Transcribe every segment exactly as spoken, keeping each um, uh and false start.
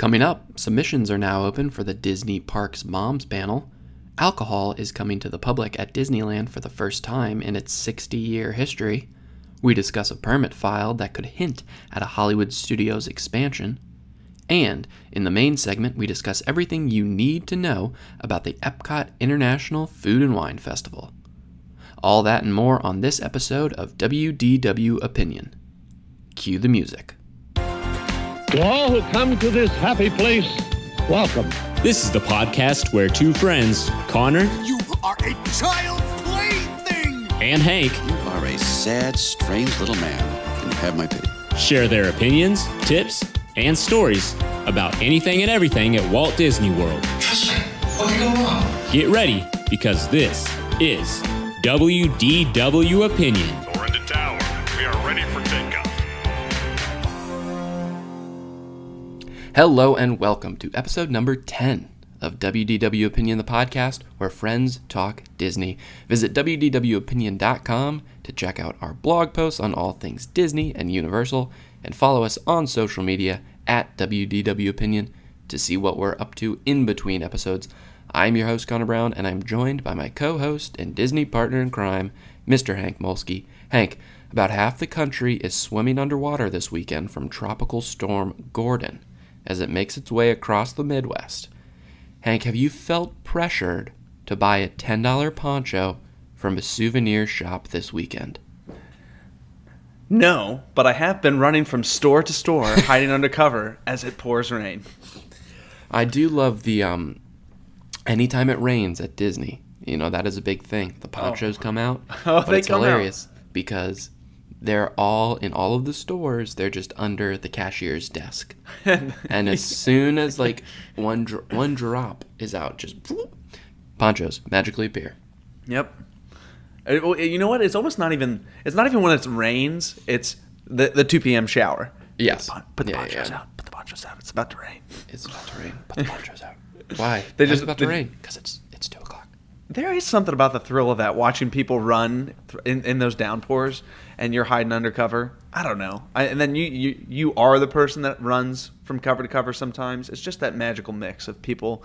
Coming up, submissions are now open for the Disney Parks Moms Panel. Alcohol is coming to the public at Disneyland for the first time in its sixty-year history. We discuss a permit filed that could hint at a Hollywood Studios expansion. And in the main segment, we discuss everything you need to know about the Epcot International Food and Wine Festival. All that and more on this episode of W D W Opinion. Cue the music. To all who come to this happy place, welcome. This is the podcast where two friends, Connor... You are a child plaything! ...and Hank... You are a sad, strange little man, and you have my pity. ...share their opinions, tips, and stories about anything and everything at Walt Disney World. Trust me, what can go wrong? Get ready, because this is W D W Opinion. We're in the tower. We are ready for takeoff. Hello and welcome to episode number ten of W D W Opinion, the podcast where friends talk Disney. Visit W D W Opinion dot com to check out our blog posts on all things Disney and Universal, and follow us on social media at W D W Opinion to see what we're up to in between episodes. I'm your host, Connor Brown, and I'm joined by my co-host and Disney partner in crime, Mister Hank Molsky. Hank, about half the country is swimming underwater this weekend from Tropical Storm Gordon as it makes its way across the Midwest. Hank, have you felt pressured to buy a ten dollar poncho from a souvenir shop this weekend? No, but I have been running from store to store, hiding under cover as it pours rain. I do love the... um. Anytime it rains at Disney, you know, that is a big thing. The ponchos oh. come out. Oh, but they it's come hilarious out. Because they're all, in all of the stores, they're just under the cashier's desk. And as soon as, like, one dro one drop is out, just whoop, ponchos magically appear. Yep. You know what? It's almost not even, it's not even when it rains. It's the, the two p m shower. Yes. Put the, put the yeah, ponchos yeah. out. Put the ponchos out. It's about to rain. It's about to rain. Put the ponchos out. Why? They just about to they, rain because it's it's two o'clock. There is something about the thrill of that, watching people run th in, in those downpours, and you're hiding under cover. I don't know. I, and then you, you you are the person that runs from cover to cover. Sometimes it's just that magical mix of people,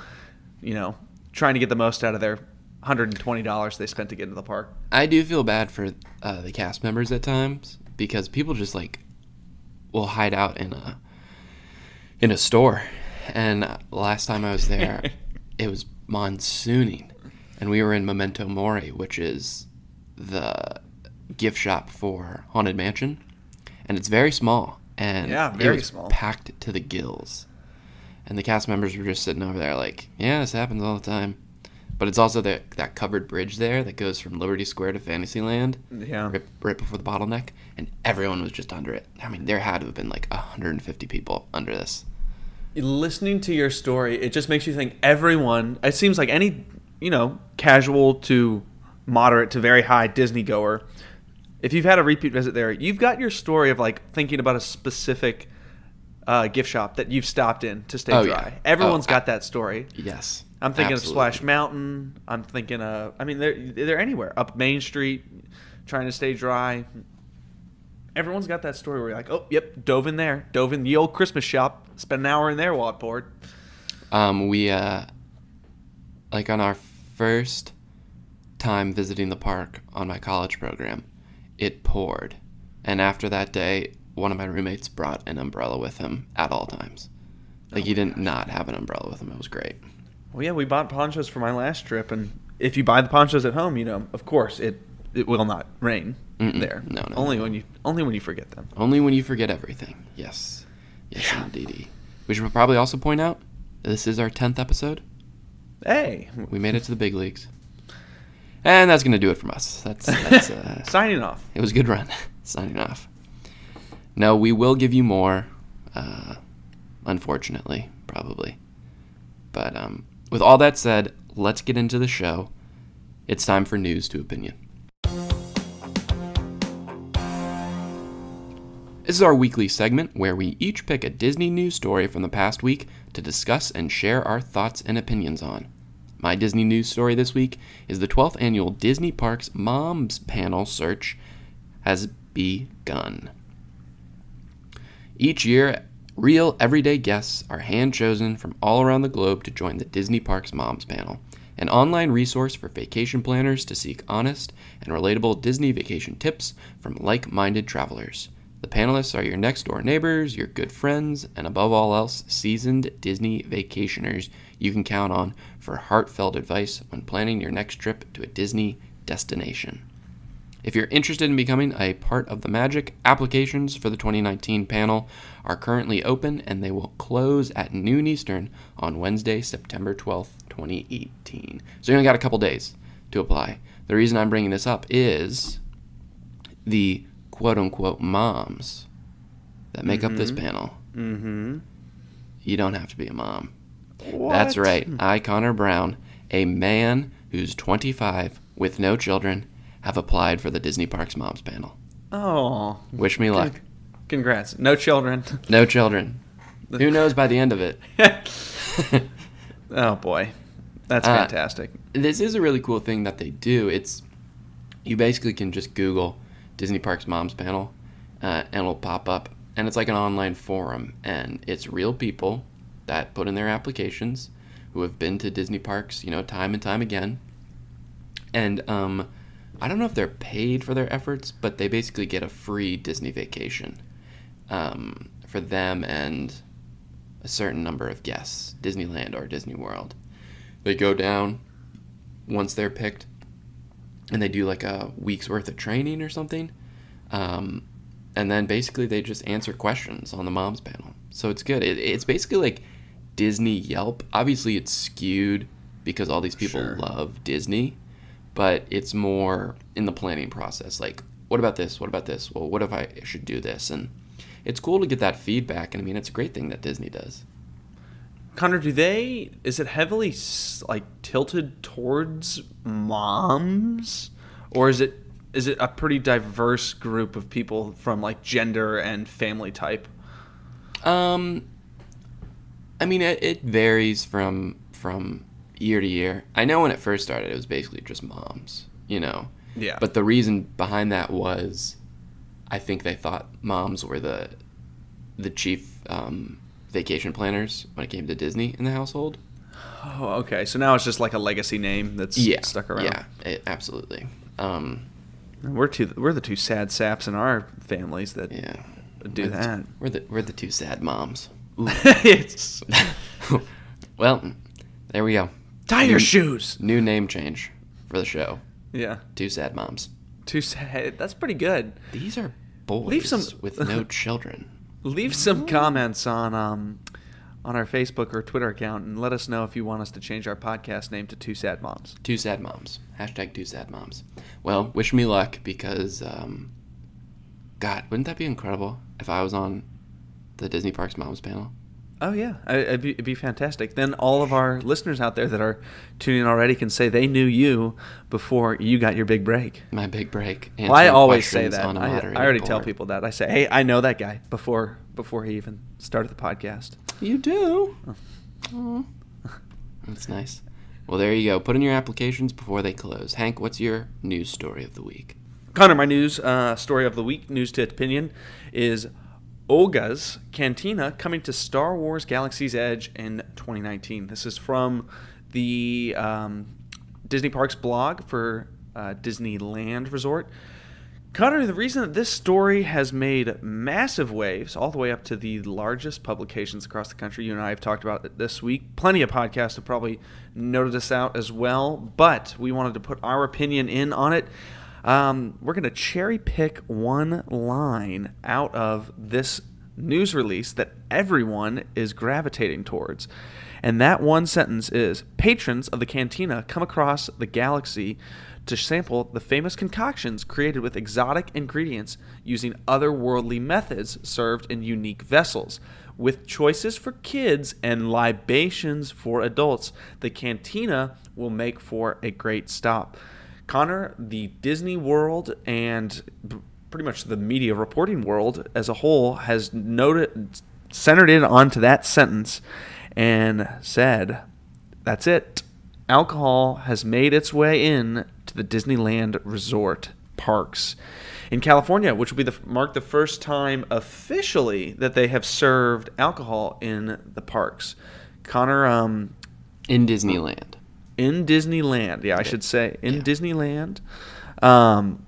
you know, trying to get the most out of their one hundred twenty dollars they spent to get into the park. I do feel bad for uh, the cast members at times, because people just like will hide out in a in a store. And last time I was there, it was monsooning, and we were in Memento Mori, which is the gift shop for Haunted Mansion, and it's very small, and yeah, very it was small, packed to the gills, and the cast members were just sitting over there like, yeah, this happens all the time. But it's also the, that covered bridge there that goes from Liberty Square to Fantasyland, yeah, right, right before the bottleneck, and everyone was just under it. I mean, there had to have been like one hundred fifty people under this. Listening to your story, it just makes you think everyone, it seems like any, you know, casual to moderate to very high Disney goer, if you've had a repeat visit there, you've got your story of like thinking about a specific uh, gift shop that you've stopped in to stay oh, dry. Yeah. Everyone's oh, got I, that story. Yes. I'm thinking absolutely. of Splash Mountain. I'm thinking of, I mean, they're, they're anywhere. Up Main Street, trying to stay dry. Everyone's got that story where you're like, oh, yep, dove in there, dove in the old Christmas shop, spent an hour in there while it poured. Um, we, uh, like on our first time visiting the park on my college program, it poured. And after that day, one of my roommates brought an umbrella with him at all times. Like, oh he didn't gosh. not have an umbrella with him. It was great. Well, yeah, we bought ponchos for my last trip. And if you buy the ponchos at home, you know, of course, it, it will not rain. Mm-mm. There, no, no, only no. when you only when you forget them. Only when you forget everything. Yes, yes, yeah. indeedy. We should probably also point out this is our tenth episode. Hey, we made it to the big leagues, and that's gonna do it from us. That's, that's uh, signing off. It was a good run. Signing off. No, we will give you more. Uh, unfortunately, probably. But um, with all that said, let's get into the show. It's time for news to opinion. This is our weekly segment where we each pick a Disney news story from the past week to discuss and share our thoughts and opinions on. My Disney news story this week is the twelfth annual Disney Parks Moms Panel search has begun. Each year Real, everyday guests are hand-chosen from all around the globe to join the Disney Parks Moms Panel, an online resource for vacation planners to seek honest and relatable Disney vacation tips from like-minded travelers. The panelists are your next-door neighbors, your good friends, and above all else, seasoned Disney vacationers you can count on for heartfelt advice when planning your next trip to a Disney destination. If you're interested in becoming a part of the magic, applications for the twenty nineteen panel are currently open, and they will close at noon Eastern on Wednesday, September twelfth, twenty eighteen. So you only got a couple days to apply. The reason I'm bringing this up is the quote-unquote moms that make mm-hmm. up this panel. Mm-hmm. You don't have to be a mom. What? That's right. I, Connor Brown, a man who's twenty-five with no children, have applied for the Disney Parks Moms Panel. Oh. Wish me luck. Congrats. No children. No children. Who knows by the end of it? Oh, boy. That's uh, fantastic. This is a really cool thing that they do. It's you basically can just Google Disney Parks Moms Panel, uh, and it'll pop up. And it's like an online forum. And it's real people that put in their applications who have been to Disney parks, you know, time and time again. And, um... I don't know if they're paid for their efforts, but they basically get a free Disney vacation um, for them and a certain number of guests, Disneyland or Disney World. They go down once they're picked, and they do like a week's worth of training or something. Um, and then basically they just answer questions on the moms panel. So it's good. It, it's basically like Disney Yelp. Obviously it's skewed because all these people sure. love Disney. But it's more in the planning process, like, what about this? What about this? Well, what if I should do this? And it's cool to get that feedback, and I mean, it's a great thing that Disney does. Connor, do they, is it heavily, like, tilted towards moms? Or is it is it a pretty diverse group of people from, like, gender and family type? Um, I mean, it, it varies from from... year to year. I know when it first started, it was basically just moms, you know? Yeah. But the reason behind that was I think they thought moms were the the chief um, vacation planners when it came to Disney in the household. Oh, okay. So now it's just like a legacy name that's yeah. stuck around. Yeah, it, absolutely. Um, we're, two, we're the two sad saps in our families that yeah. do we're that. The, we're, the, we're the two sad moms. Ooh. It's... Well, there we go. Tie your shoes. New name change for the show. Yeah. Two sad moms. Two sad. That's pretty good. These are boys leave some, with no children. Leave some comments on um, on our Facebook or Twitter account and let us know if you want us to change our podcast name to Two Sad Moms. Two Sad Moms. Hashtag Two Sad Moms. Well, wish me luck because, um, God, wouldn't that be incredible if I was on the Disney Parks Moms panel? Oh, yeah. It'd be, it'd be fantastic. Then all of our listeners out there that are tuning in already can say they knew you before you got your big break. My big break. Well, I always say that. I, I already board. tell people that. I say, hey, I know that guy before before he even started the podcast. You do? Oh. That's nice. Well, there you go. Put in your applications before they close. Hank, what's your news story of the week? Connor, my news uh, story of the week, news to opinion, is Oga's Cantina coming to Star Wars: Galaxy's Edge in twenty nineteen. This is from the um, Disney Parks blog for uh, Disneyland Resort. Connor, the reason that this story has made massive waves all the way up to the largest publications across the country, you and I have talked about it this week. Plenty of podcasts have probably noted this out as well, but we wanted to put our opinion in on it. Um, we're going to cherry pick one line out of this news release that everyone is gravitating towards. And that one sentence is, patrons of the cantina come across the galaxy to sample the famous concoctions created with exotic ingredients using otherworldly methods served in unique vessels. With choices for kids and libations for adults, the cantina will make for a great stop. Connor, the Disney World and pretty much the media reporting world as a whole has noted, centered in onto that sentence and said, that's it. Alcohol has made its way in to the Disneyland Resort. parks in California, which will be the, mark the first time officially that they have served alcohol in the parks. Connor, um, in Disneyland, in Disneyland, yeah, I should say in yeah. Disneyland. Um,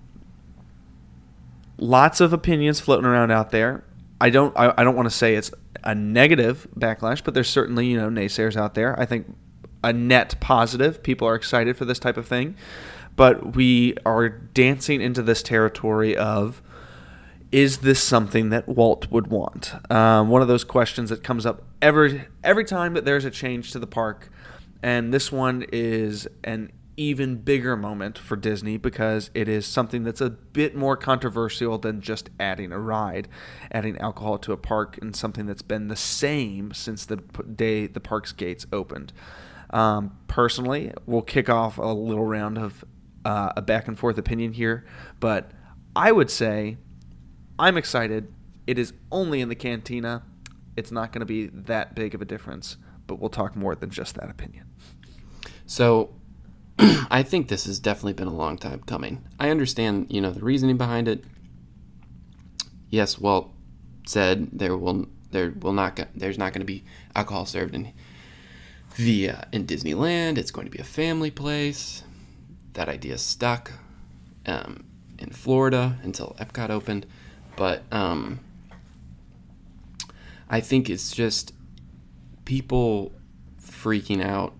lots of opinions floating around out there. I don't, I, I don't want to say it's a negative backlash, but there's certainly, you know, naysayers out there. I think a net positive. People are excited for this type of thing. But we are dancing into this territory of, is this something that Walt would want? Um, one of those questions that comes up every every time that there's a change to the park. And this one is an even bigger moment for Disney because it is something that's a bit more controversial than just adding a ride, adding alcohol to a park, and something that's been the same since the day the park's gates opened. Um, personally, we'll kick off a little round of Uh, a back and forth opinion here, but I would say I'm excited. It is only in the cantina. It's not going to be that big of a difference, but we'll talk more than just that opinion. So I think this has definitely been a long time coming. I understand, you know, the reasoning behind it. Yes, Walt said there will there will not there's not going to be alcohol served in the uh, in Disneyland. It's going to be a family place. That idea stuck um, in Florida until Epcot opened. But um, I think it's just people freaking out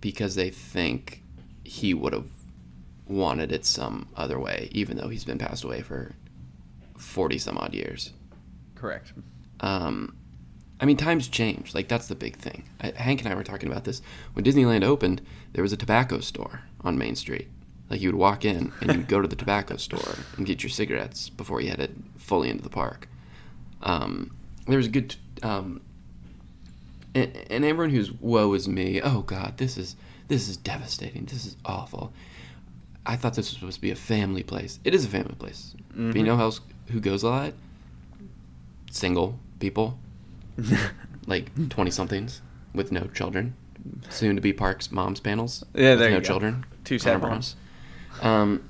because they think he would have wanted it some other way, even though he's been passed away for forty some odd years. Correct. Um, I mean, times change. Like, that's the big thing. I, Hank and I were talking about this. When Disneyland opened, there was a tobacco store on Main Street. Like, you would walk in, and you'd go to the tobacco store and get your cigarettes before you headed fully into the park. Um, there was a good... Um, and, and everyone who's, woe is me, oh, God, this is, this is devastating. This is awful. I thought this was supposed to be a family place. It is a family place. Mm-hmm. But you know who else who goes a lot? Single people. Like twenty-somethings with no children. Soon-to-be Parks Moms Panels. Yeah, there with you no go. Children. Two sad moms. Um,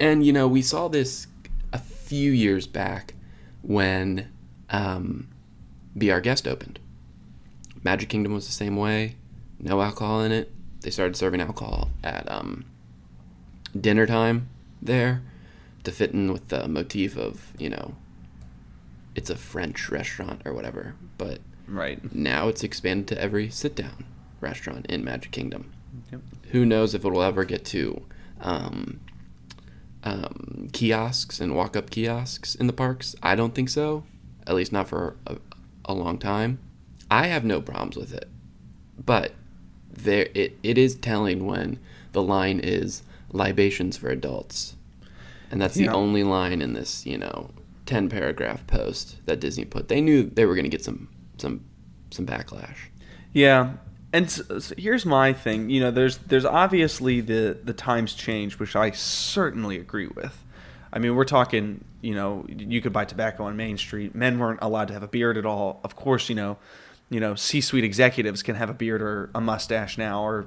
and, you know, we saw this a few years back when um, Be Our Guest opened. Magic Kingdom was the same way. No alcohol in it. They started serving alcohol at um, dinner time there to fit in with the motif of, you know, it's a French restaurant or whatever, but right now it's expanded to every sit-down restaurant in Magic Kingdom. Yep. Who knows if it'll ever get to um, um, kiosks and walk-up kiosks in the parks. I don't think so, at least not for a, a long time. I have no problems with it, but there it, it is telling when the line is libations for adults, and that's yeah. the only line in this, you know, ten paragraph post that Disney put. They knew they were going to get some some some backlash. Yeah. And so, so here's my thing. You know, there's there's obviously the the times change, which I certainly agree with. I mean, we're talking, you know, you could buy tobacco on Main Street. Men weren't allowed to have a beard at all. Of course, you know, you know, C-suite executives can have a beard or a mustache now, or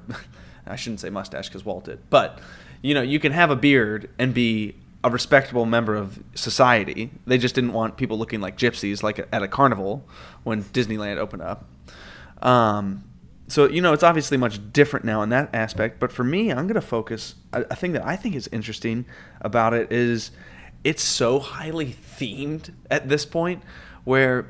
I shouldn't say mustache cuz Walt did. But, you know, you can have a beard and be a respectable member of society. They just didn't want people looking like gypsies, like at a carnival when Disneyland opened up. Um, so, you know, it's obviously much different now in that aspect. But for me, I'm going to focus. A, a thing that I think is interesting about it is it's so highly themed at this point where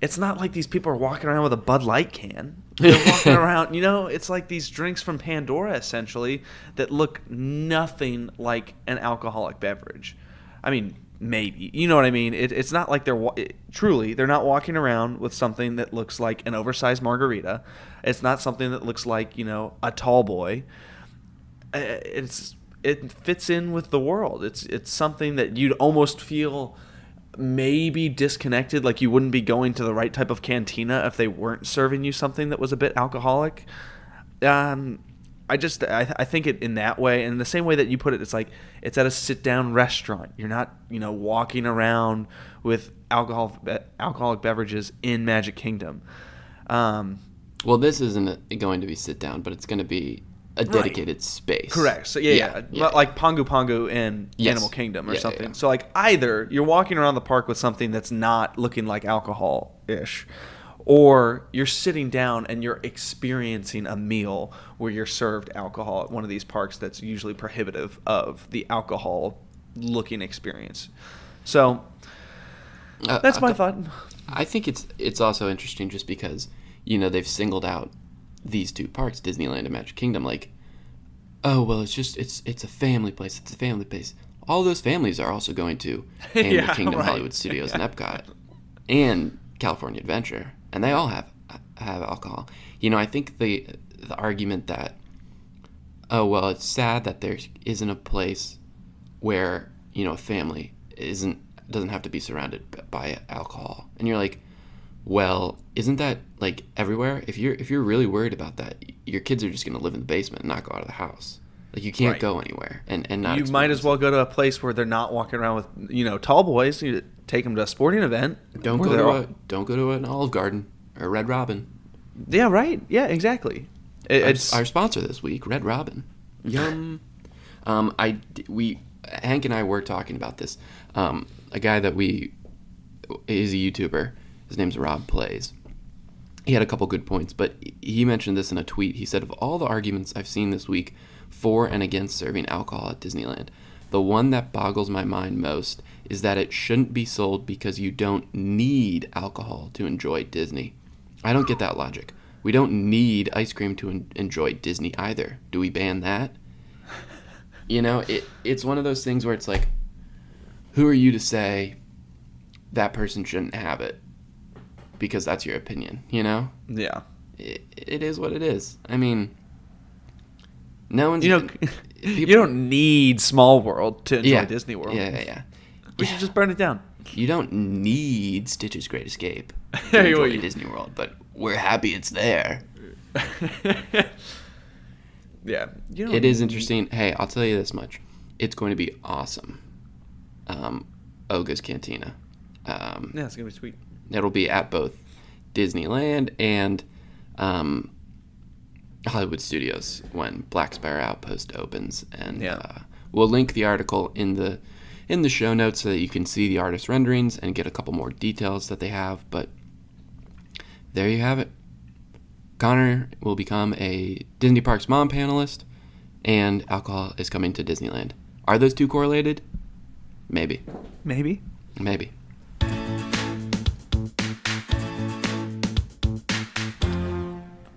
it's not like these people are walking around with a Bud Light can. They're walking around, you know, it's like these drinks from Pandora, essentially, that look nothing like an alcoholic beverage. I mean, maybe. You know what I mean? It, it's not like they're it, – truly, they're not walking around with something that looks like an oversized margarita. It's not something that looks like, you know, a tall boy. It's, it fits in with the world. It's, it's something that you'd almost feel – maybe disconnected, like you wouldn't be going to the right type of cantina if they weren't serving you something that was a bit alcoholic. Um, I just I, th I think it in that way, and the same way that you put it, it's like it's at a sit-down restaurant. You're not, you know, walking around with alcohol be alcoholic beverages in Magic Kingdom. Um, well, this isn't going to be sit-down, but it's going to be a dedicated right. space. Correct. So yeah, yeah, yeah. yeah. like Pongu Pongu in yes. Animal Kingdom or yeah, something. Yeah, yeah. So like either you're walking around the park with something that's not looking like alcohol-ish, or you're sitting down and you're experiencing a meal where you're served alcohol at one of these parks that's usually prohibitive of the alcohol-looking experience. So uh, that's my I, thought. I think it's it's also interesting just because, you know, they've singled out these two parks, Disneyland and Magic Kingdom, like, oh, well, it's just, it's it's a family place. It's a family place. All those families are also going to Animal yeah, Kingdom, right. Hollywood Studios, yeah. and Epcot, and California Adventure, and they all have have alcohol. You know, I think the the argument that, oh, well, it's sad that there isn't a place where, you know, a family isn't doesn't have to be surrounded by alcohol, and you're like, well, isn't that like everywhere? If you're if you're really worried about that, your kids are just going to live in the basement and not go out of the house. Like, you can't right. go anywhere and, and not. You might as well go to a place where they're not walking around with, you know, tall boys. You take them to a sporting event. Don't go to all... a, don't go to an Olive Garden or Red Robin. Yeah, right. Yeah, exactly. It, our, it's our sponsor this week, Red Robin. Yum. um, I we Hank and I were talking about this. Um, a guy that we is a YouTuber. His name's Rob Plays. He had a couple good points, but he mentioned this in a tweet. He said, of all the arguments I've seen this week for and against serving alcohol at Disneyland, the one that boggles my mind most is that it shouldn't be sold because you don't need alcohol to enjoy Disney. I don't get that logic. We don't need ice cream to en- enjoy Disney either. Do we ban that? You know, it, it's one of those things where it's like, who are you to say that person shouldn't have it? Because that's your opinion, you know? Yeah. It, it is what it is. I mean, no one's... You know, even, people, you don't need Small World to enjoy yeah, Disney World. Yeah, yeah, yeah. We yeah. should just burn it down. You don't need Stitch's Great Escape to enjoy Disney World, but we're happy it's there. yeah. You don't it is interesting. Hey, I'll tell you this much. It's going to be awesome. Um, Oga's Cantina. Um, yeah, it's going to be sweet. It'll be at both Disneyland and um, Hollywood Studios when Black Spire Outpost opens, and yeah. uh, we'll link the article in the in the show notes so that you can see the artist renderings and get a couple more details that they have. But there you have it. Connor will become a Disney Parks Mom panelist, and alcohol is coming to Disneyland. Are those two correlated? Maybe. Maybe. Maybe.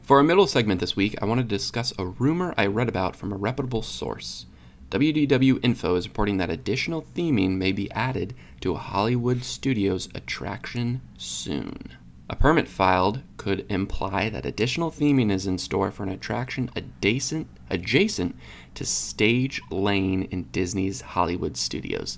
For our middle segment this week, I want to discuss a rumor I read about from a reputable source. W D W Info is reporting that additional theming may be added to a Hollywood Studios attraction soon. A permit filed could imply that additional theming is in store for an attraction adjacent, adjacent to Stage Lane in Disney's Hollywood Studios.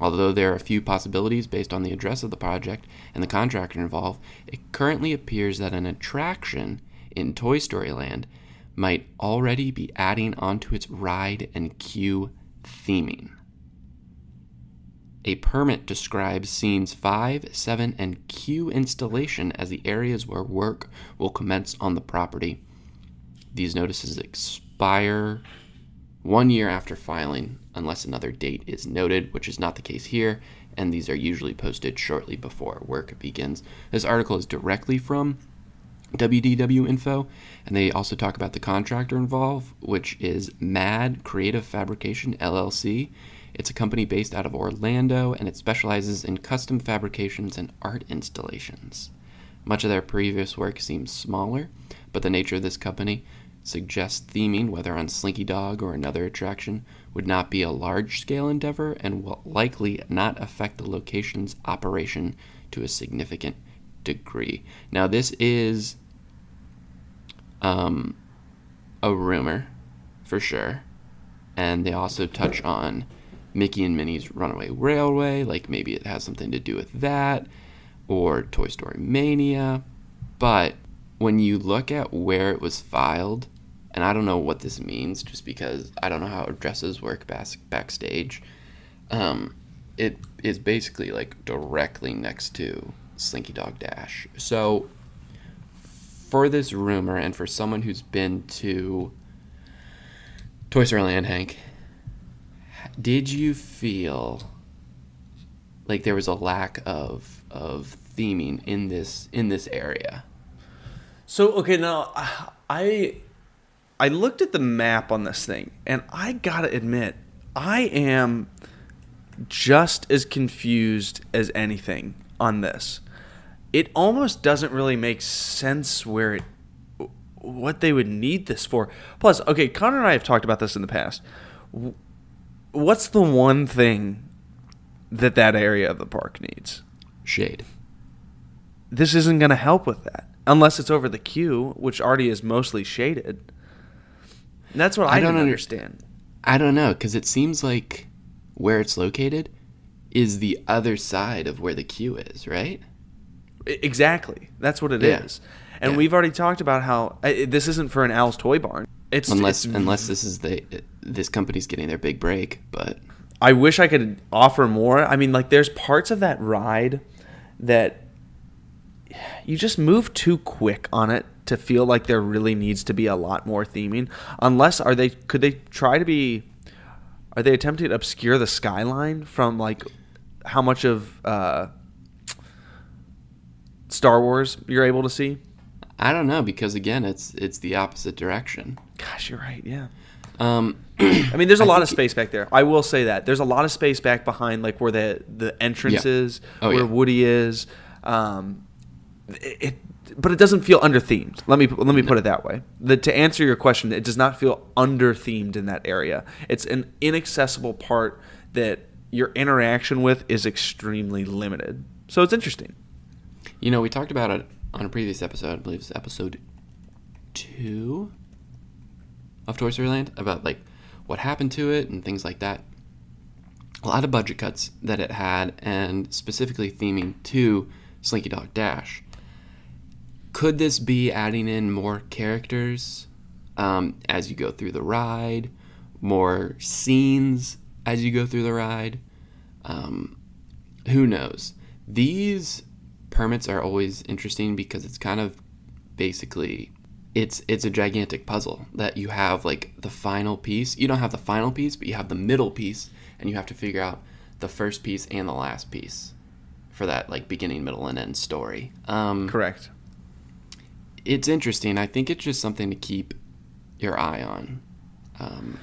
Although there are a few possibilities based on the address of the project and the contractor involved, it currently appears that an attraction in Toy Story Land might already be adding onto its ride and queue theming. A permit describes scenes five, seven, and queue installation as the areas where work will commence on the property. These notices expire one year after filing, unless another date is noted, which is not the case here, and these are usually posted shortly before work begins. This article is directly from W D W Info, and they also talk about the contractor involved, which is Mad Creative Fabrication, L L C. It's a company based out of Orlando, and it specializes in custom fabrications and art installations. Much of their previous work seems smaller, but the nature of this company suggests theming, whether on Slinky Dog or another attraction, would not be a large-scale endeavor and will likely not affect the location's operation to a significant degree. Now, this is... Um, a rumor, for sure, and they also touch on Mickey and Minnie's Runaway Railway, like maybe it has something to do with that, or Toy Story Mania, but when you look at where it was filed, and I don't know what this means just because I don't know how addresses work bas- backstage, um, it is basically like directly next to Slinky Dog Dash. So... for this rumor, and for someone who's been to Toy Story Land, Hank, did you feel like there was a lack of of theming in this in this area? So okay, now I I looked at the map on this thing, and I gotta admit, I am just as confused as anything on this. It almost doesn't really make sense where it, what they would need this for. Plus, okay, Connor and I have talked about this in the past. What's the one thing that that area of the park needs? Shade. This isn't going to help with that, unless it's over the queue, which already is mostly shaded. And that's what I, I don't understand. I don't know, because it seems like where it's located is the other side of where the queue is, right? Exactly. That's what it yeah. is. And yeah. we've already talked about how uh, this isn't for an Owl's Toy Barn. It's unless it's, unless this is the this company's getting their big break, but I wish I could offer more. I mean, like, there's parts of that ride that you just move too quick on it to feel like there really needs to be a lot more theming. Unless are they could they try to be are they attempting to obscure the skyline from, like, how much of uh, Star Wars you're able to see? I don't know, because again, it's it's the opposite direction. Gosh, you're right. Yeah. Um, I mean, there's a I lot of space back there. I will say that there's a lot of space back behind, like where the the entrance yeah. is, oh, where yeah. Woody is. Um, it, it, but it doesn't feel under themed. Let me let me no. put it that way. The, to answer your question, it does not feel under themed in that area. It's an inaccessible part that your interaction with is extremely limited. So it's interesting. You know, we talked about it on a previous episode, I believe it's episode two of Toy Story Land, about like what happened to it and things like that. A lot of budget cuts that it had, and specifically theming to Slinky Dog Dash. Could this be adding in more characters um, as you go through the ride, more scenes as you go through the ride? Um, who knows? These permits are always interesting because it's kind of basically it's it's a gigantic puzzle that you have, like, the final piece. You don't have the final piece, but you have the middle piece, and you have to figure out the first piece and the last piece for that, like, beginning, middle, and end story. Um, Correct. It's interesting. I think it's just something to keep your eye on. Um,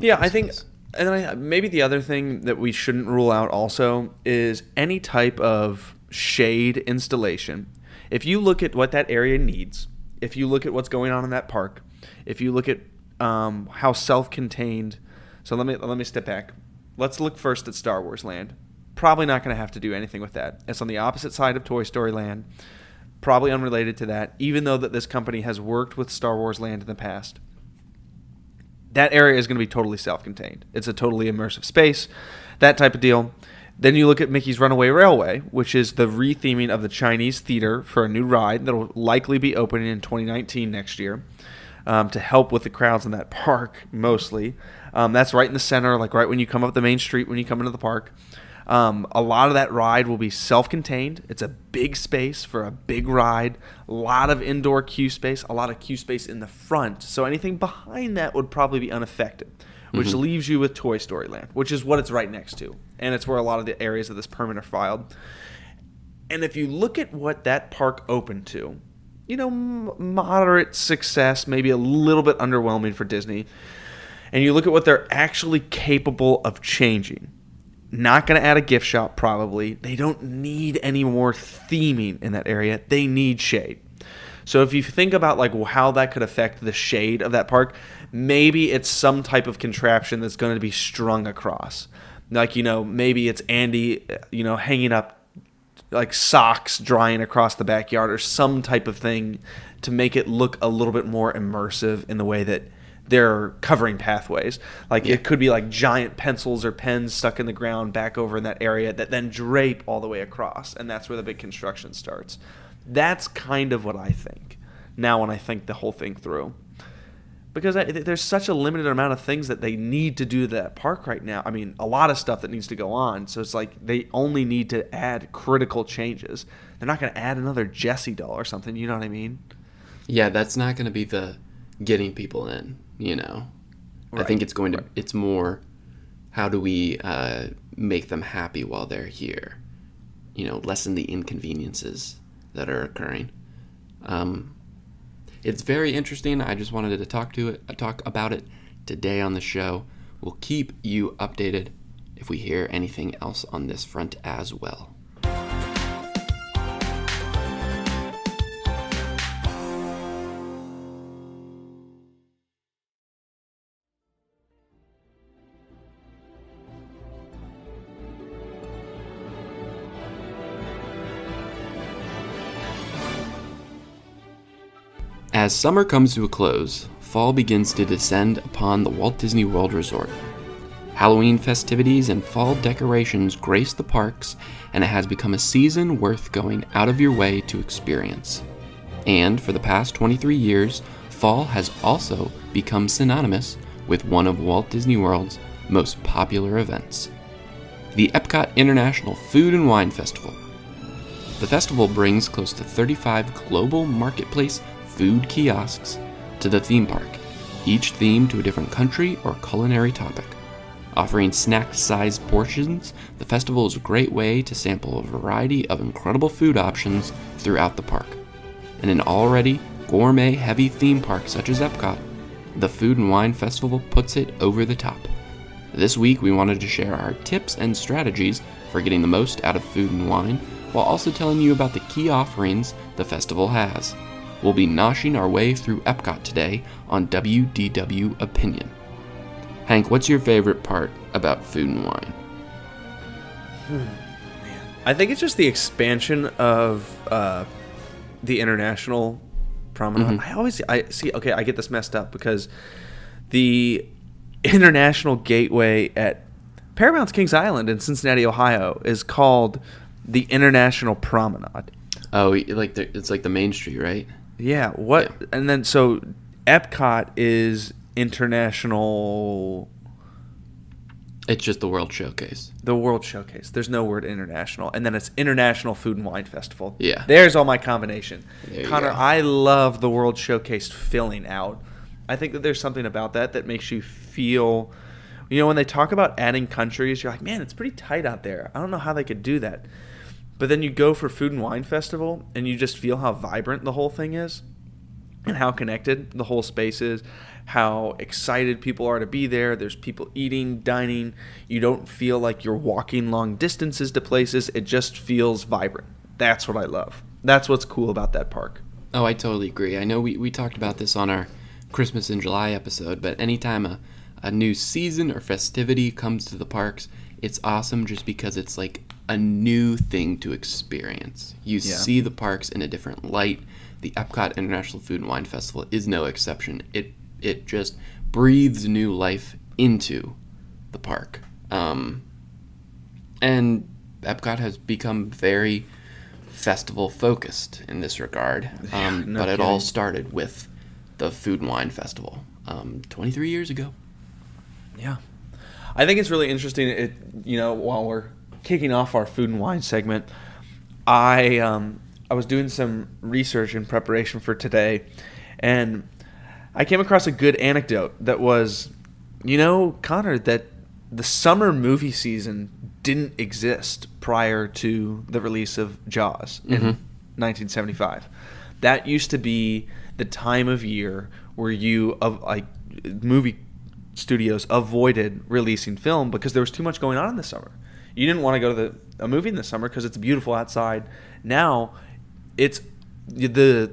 yeah, I think, and then I, maybe the other thing that we shouldn't rule out also is any type of shade installation. If you look at what that area needs, if you look at what's going on in that park, if you look at um, how self-contained. So let me let me step back. Let's look first at Star Wars Land. Probably not going to have to do anything with that. It's on the opposite side of Toy Story Land. Probably unrelated to that, even though that this company has worked with Star Wars Land in the past. That area is going to be totally self-contained. It's a totally immersive space, that type of deal. Then you look at Mickey's Runaway Railway, which is the retheming of the Chinese theater for a new ride that will likely be opening in twenty nineteen next year um, to help with the crowds in that park mostly. Um, that's right in the center, like right when you come up the main street when you come into the park. Um, a lot of that ride will be self-contained. It's a big space for a big ride, a lot of indoor queue space, a lot of queue space in the front. So anything behind that would probably be unaffected, which mm-hmm. leaves you with Toy Story Land, which is what it's right next to. And it's where a lot of the areas of this permit are filed. And if you look at what that park opened to, you know, moderate success, maybe a little bit underwhelming for Disney. And you look at what they're actually capable of changing. Not going to add a gift shop, probably. They don't need any more theming in that area. They need shade. So if you think about, like, how that could affect the shade of that park, maybe it's some type of contraption that's going to be strung across. Like, you know, maybe it's Andy, you know, hanging up, like, socks drying across the backyard or some type of thing to make it look a little bit more immersive in the way that they're covering pathways. Like, yeah. it could be, like, giant pencils or pens stuck in the ground back over in that area that then drape all the way across, and that's where the big construction starts. That's kind of what I think now when I think the whole thing through. Because I, there's such a limited amount of things that they need to do to that park right now. I mean, a lot of stuff that needs to go on. So it's like they only need to add critical changes. They're not going to add another Jessie doll or something. You know what I mean? Yeah, that's not going to be the getting people in, you know. Right. I think it's going to, right. it's more, how do we uh, make them happy while they're here? You know, lessen the inconveniences that are occurring. Um, it's very interesting. I just wanted to talk to it, talk about it today on the show. We'll keep you updated if we hear anything else on this front as well. As summer comes to a close, fall begins to descend upon the Walt Disney World Resort. Halloween festivities and fall decorations grace the parks, and it has become a season worth going out of your way to experience. And for the past twenty-three years, fall has also become synonymous with one of Walt Disney World's most popular events, the Epcot International Food and Wine Festival. The festival brings close to thirty-five global marketplace food kiosks to the theme park, each themed to a different country or culinary topic. Offering snack-sized portions, the festival is a great way to sample a variety of incredible food options throughout the park. In an already gourmet-heavy theme park such as Epcot, the Food and Wine Festival puts it over the top. This week we wanted to share our tips and strategies for getting the most out of food and wine, while also telling you about the key offerings the festival has. We'll be noshing our way through Epcot today on W D W Opinion. Hank, what's your favorite part about food and wine? Hmm, man. I think it's just the expansion of uh, the international promenade. Mm-hmm. I always I see, okay, I get this messed up because the international gateway at Paramount's Kings Island in Cincinnati, Ohio is called the International Promenade. Oh, like the, it's like the main street, right? Yeah, what yeah. And then so Epcot is international. It's just the World Showcase. The World Showcase. There's no word international. And then it's International Food and Wine Festival. Yeah. There's all my combination. There Connor, you go. I love the World Showcase filling out. I think that there's something about that that makes you feel, you know, when they talk about adding countries, you're like, man, it's pretty tight out there. I don't know how they could do that. But then you go for Food and Wine Festival, and you just feel how vibrant the whole thing is and how connected the whole space is, how excited people are to be there. There's people eating, dining. You don't feel like you're walking long distances to places. It just feels vibrant. That's what I love. That's what's cool about that park. Oh, I totally agree. I know we, we talked about this on our Christmas in July episode, but anytime a, a new season or festivity comes to the parks, it's awesome just because it's like a new thing to experience. You yeah. see the parks in a different light. The Epcot International Food and Wine Festival is no exception. It it just breathes new life into the park. Um, and Epcot has become very festival focused in this regard. Um, no but kidding. It all started with the Food and Wine Festival um, twenty-three years ago. Yeah. I think it's really interesting. It you know, while we're kicking off our food and wine segment, I um, I was doing some research in preparation for today, and I came across a good anecdote that was, you know, Connor, that the summer movie season didn't exist prior to the release of Jaws mm-hmm. in nineteen seventy-five. That used to be the time of year where you of like movie studios avoided releasing film because there was too much going on in the summer. You didn't want to go to the, a movie in the summer because it's beautiful outside. Now, it's the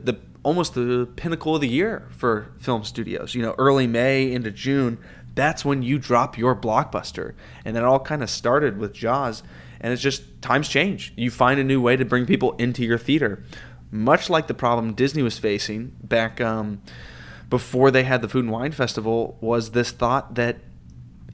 the almost the pinnacle of the year for film studios. You know, early May into June, that's when you drop your blockbuster. And that all kind of started with Jaws. And it's just times change. You find a new way to bring people into your theater, much like the problem Disney was facing back um, before they had the Food and Wine Festival. Was this thought that,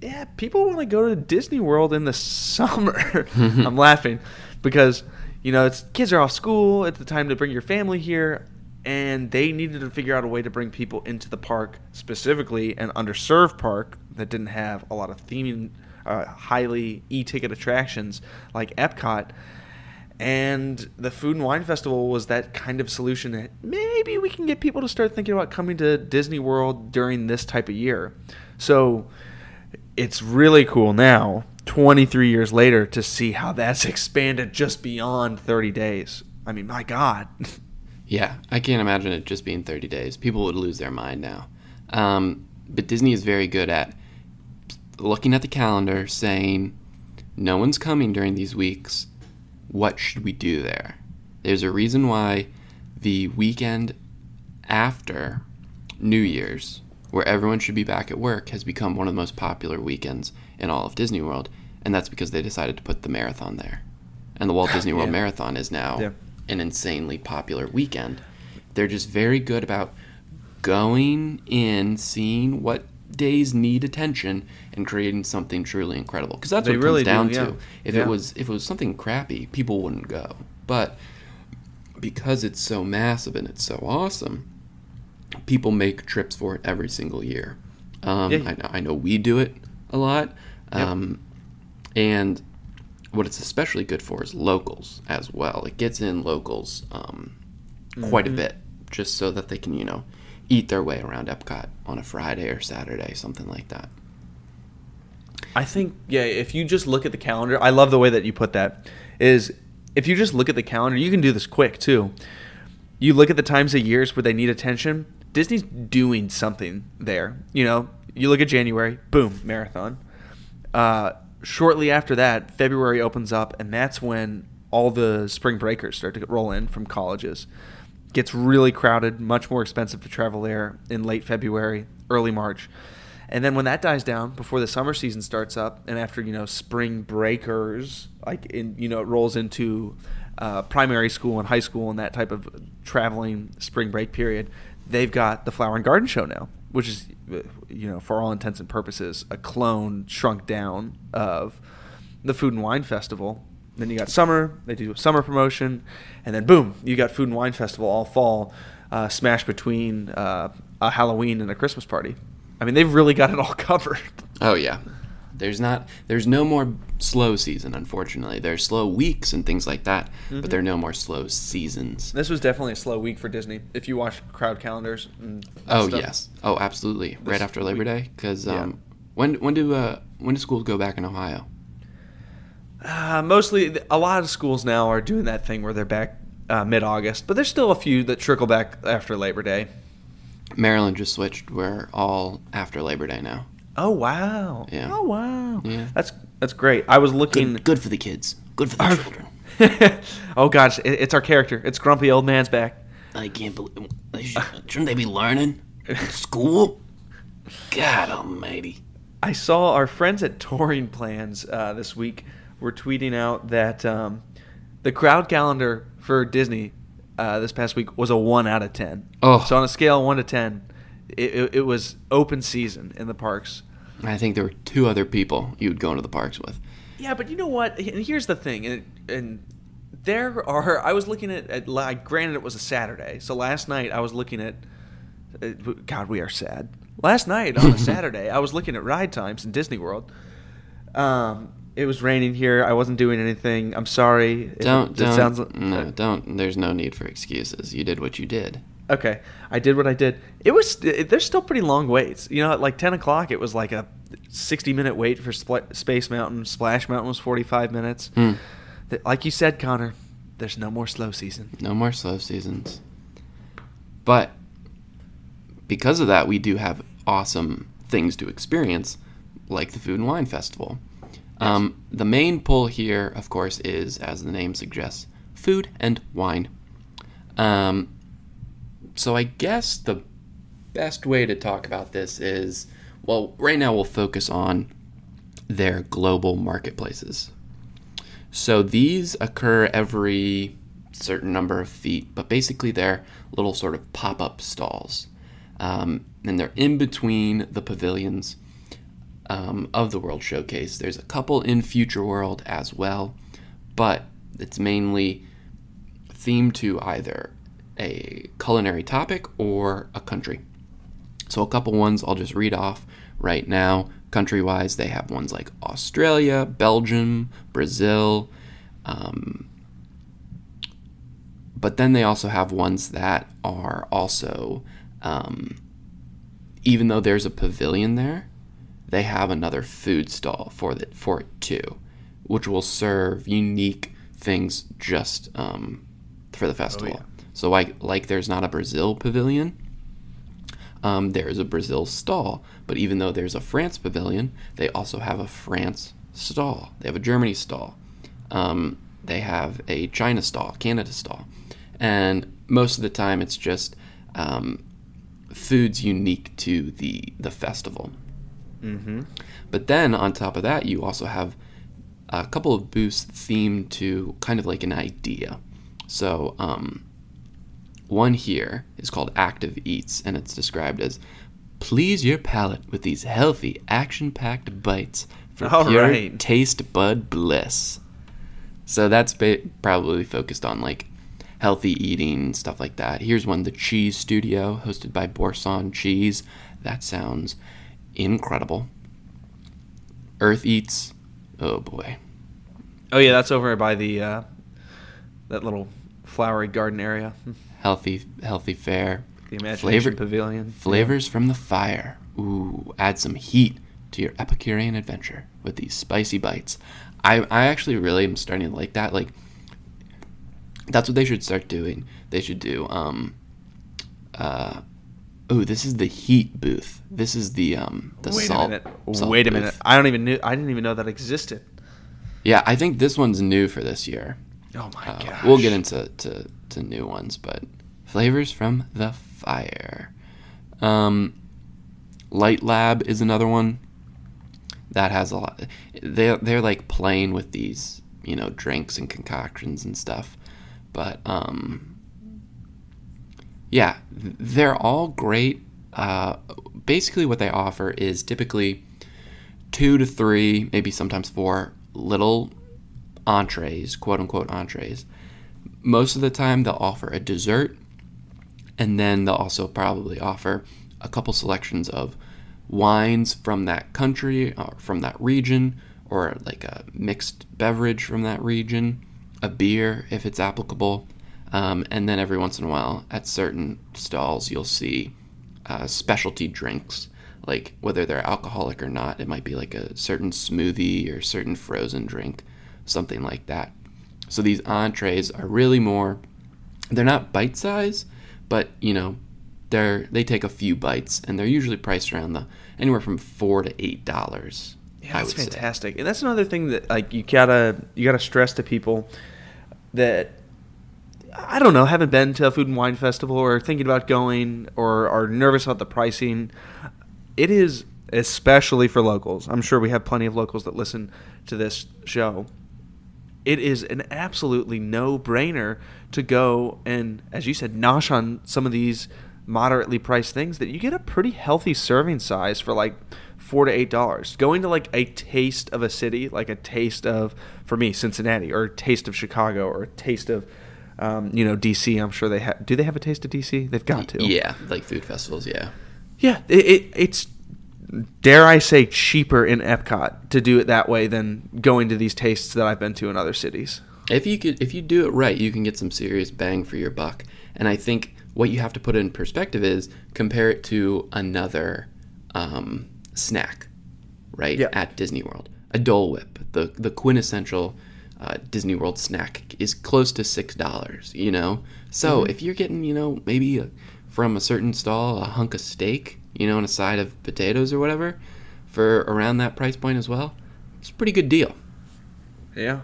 yeah, people want to go to Disney World in the summer. I'm laughing because, you know, it's kids are off school. It's the time to bring your family here. And they needed to figure out a way to bring people into the park, specifically an underserved park that didn't have a lot of theming, uh, highly e-ticket attractions like Epcot. And the Food and Wine Festival was that kind of solution that maybe we can get people to start thinking about coming to Disney World during this type of year. So it's really cool now, twenty-three years later, to see how that's expanded just beyond thirty days. I mean, my God. Yeah, I can't imagine it just being thirty days. People would lose their mind now. Um, but Disney is very good at looking at the calendar, saying, no one's coming during these weeks. What should we do there? There's a reason why the weekend after New Year's, where everyone should be back at work, has become one of the most popular weekends in all of Disney World, and that's because they decided to put the marathon there. And the Walt Disney World yeah. Marathon is now yeah. an insanely popular weekend. They're just very good about going in, seeing what days need attention, and creating something truly incredible, because that's what it comes down to. If it was if it was something crappy, people wouldn't go. But because it's so massive and it's so awesome, people make trips for it every single year. Um, yeah. I know, I know we do it a lot. Um, yep. And what it's especially good for is locals as well. It gets in locals um, mm-hmm. quite a bit, just so that they can, you know, eat their way around Epcot on a Friday or Saturday, something like that. I think, yeah, if you just look at the calendar, I love the way that you put that, is if you just look at the calendar, you can do this quick too. You look at the times of years where they need attention, Disney's doing something there. You know, you look at January, boom, marathon. Uh, shortly after that, February opens up, and that's when all the spring breakers start to roll in from colleges. Gets really crowded, much more expensive to travel there in late February, early March. And then when that dies down, before the summer season starts up, and after, you know, spring breakers, like, in, you know, it rolls into uh, primary school and high school and that type of traveling spring break period, they've got the Flower and Garden Show now, which is, you know, for all intents and purposes, a clone shrunk down of the Food and Wine Festival. Then you got summer, they do a summer promotion, and then boom, you got Food and Wine Festival all fall, uh, smashed between uh, a Halloween and a Christmas party. I mean, they've really got it all covered. Oh, yeah. There's not, there's no more slow season, unfortunately. There's slow weeks and things like that, mm-hmm. but there are no more slow seasons. This was definitely a slow week for Disney, if you watch crowd calendars and Oh, stuff. Yes. Oh, absolutely. This right after Labor week. Day, because um, yeah. when, when, do, uh, when do schools go back in Ohio? Uh, mostly, a lot of schools now are doing that thing where they're back uh, mid-August, but there's still a few that trickle back after Labor Day. Maryland just switched. We're all after Labor Day now. Oh, wow. Yeah. Oh, wow. Yeah. That's that's great. I was looking... Good, good for the kids. Good for the our, children. Oh, gosh. It, it's our character. It's Grumpy Old Man's back. I can't believe... They should, shouldn't they be learning in school? God almighty. I saw our friends at Touring Plans uh, this week... We're tweeting out that um, the crowd calendar for Disney uh, this past week was a one out of ten. Oh. So on a scale of one to ten, it, it, it was open season in the parks. I think there were two other people you'd go into the parks with. Yeah, but you know what? Here's the thing. And, and there are – I was looking at, at – granted, it was a Saturday. So last night I was looking at – God, we are sad. Last night on a Saturday, I was looking at ride times in Disney World. Um. It was raining here. I wasn't doing anything. I'm sorry. Don't, it, don't. It sounds like, no, uh, don't. There's no need for excuses. You did what you did. Okay. I did what I did. It was, it, there's still pretty long waits. You know, at like ten o'clock, it was like a sixty minute wait for Spl Space Mountain. Splash Mountain was forty-five minutes. Mm. The, like you said, Connor, there's no more slow season. No more slow seasons. But because of that, we do have awesome things to experience, like the Food and Wine Festival. Um, the main pull here, of course, is, as the name suggests, food and wine. Um, so I guess the best way to talk about this is, well, right now we'll focus on their global marketplaces. So these occur every certain number of feet, but basically they're little sort of pop-up stalls. Um, and they're in between the pavilions Um, of the World Showcase. There's a couple in Future World as well, but it's mainly themed to either a culinary topic or a country. So a couple ones I'll just read off right now. Country-wise, they have ones like Australia, Belgium, Brazil, um, But then they also have ones that are also, um, even though there's a pavilion there, they have another food stall for, the, for it too, which will serve unique things just um, for the festival. Oh, yeah. So like, like there's not a Brazil pavilion, um, there's a Brazil stall. But even though there's a France pavilion, they also have a France stall. They have a Germany stall. Um, they have a China stall, Canada stall. And most of the time it's just um, foods unique to the, the festival. Mm-hmm. But then on top of that, you also have a couple of booths themed to kind of like an idea. So um, one here is called Active Eats, and it's described as, please your palate with these healthy, action-packed bites for All pure right. taste bud bliss. So that's ba probably focused on like healthy eating, stuff like that. Here's one, the Cheese Studio, hosted by Borsan Cheese. That sounds incredible. Earth Eats. Oh boy. Oh yeah, that's over by the uh, that little flowery garden area. Healthy, healthy fare. The Imagination Flavor Pavilion. Flavors yeah. from the fire. Ooh, add some heat to your Epicurean adventure with these spicy bites. I, I actually really am starting to like that. Like, that's what they should start doing. They should do, um, uh, oh, this is the heat booth. This is the, um, the Wait salt. Wait a minute. Salt Wait a booth. minute. I don't even knew, I didn't even know that existed. Yeah, I think this one's new for this year. Oh my uh, gosh. We'll get into to, to new ones, but flavors from the fire. Um, Light Lab is another one. That has a lot. They're, they're like playing with these, you know, drinks and concoctions and stuff. But, um, yeah, they're all great. Uh, basically what they offer is typically two to three, maybe sometimes four little entrees, quote unquote entrees. Most of the time they'll offer a dessert, and then they'll also probably offer a couple selections of wines from that country or from that region, or like a mixed beverage from that region, a beer if it's applicable, um, and then every once in a while at certain stalls you'll see uh, specialty drinks, like whether they're alcoholic or not. It might be like a certain smoothie or certain frozen drink, something like that. So these entrees are really more, they're not bite size, but you know, They're, they take a few bites, and they're usually priced around the anywhere from four to eight dollars. Yeah, that's fantastic, say. And that's another thing that like you gotta you gotta stress to people that I don't know haven't been to a food and wine festival or thinking about going or are nervous about the pricing. It is, especially for locals. I'm sure we have plenty of locals that listen to this show. It is an absolutely no-brainer to go and, as you said, nosh on some of these moderately priced things that you get a pretty healthy serving size for like four to eight dollars. Going to like a taste of a city, like a taste of, for me, Cincinnati, or a taste of Chicago, or a taste of um you know, D C. I'm sure they have, do they have a taste of D C? They've got to, yeah, like food festivals. Yeah, yeah, it, it it's, dare I say, cheaper in Epcot to do it that way than going to these tastes that I've been to in other cities. If you could, if you do it right, you can get some serious bang for your buck. And I think what you have to put in perspective is compare it to another um, snack, right? Yep. At Disney World, a Dole Whip, the the quintessential uh, Disney World snack, is close to six dollars. You know, so mm-hmm. if you're getting, you know, maybe a, from a certain stall a hunk of steak, you know, and a side of potatoes or whatever, for around that price point as well, it's a pretty good deal. Yeah,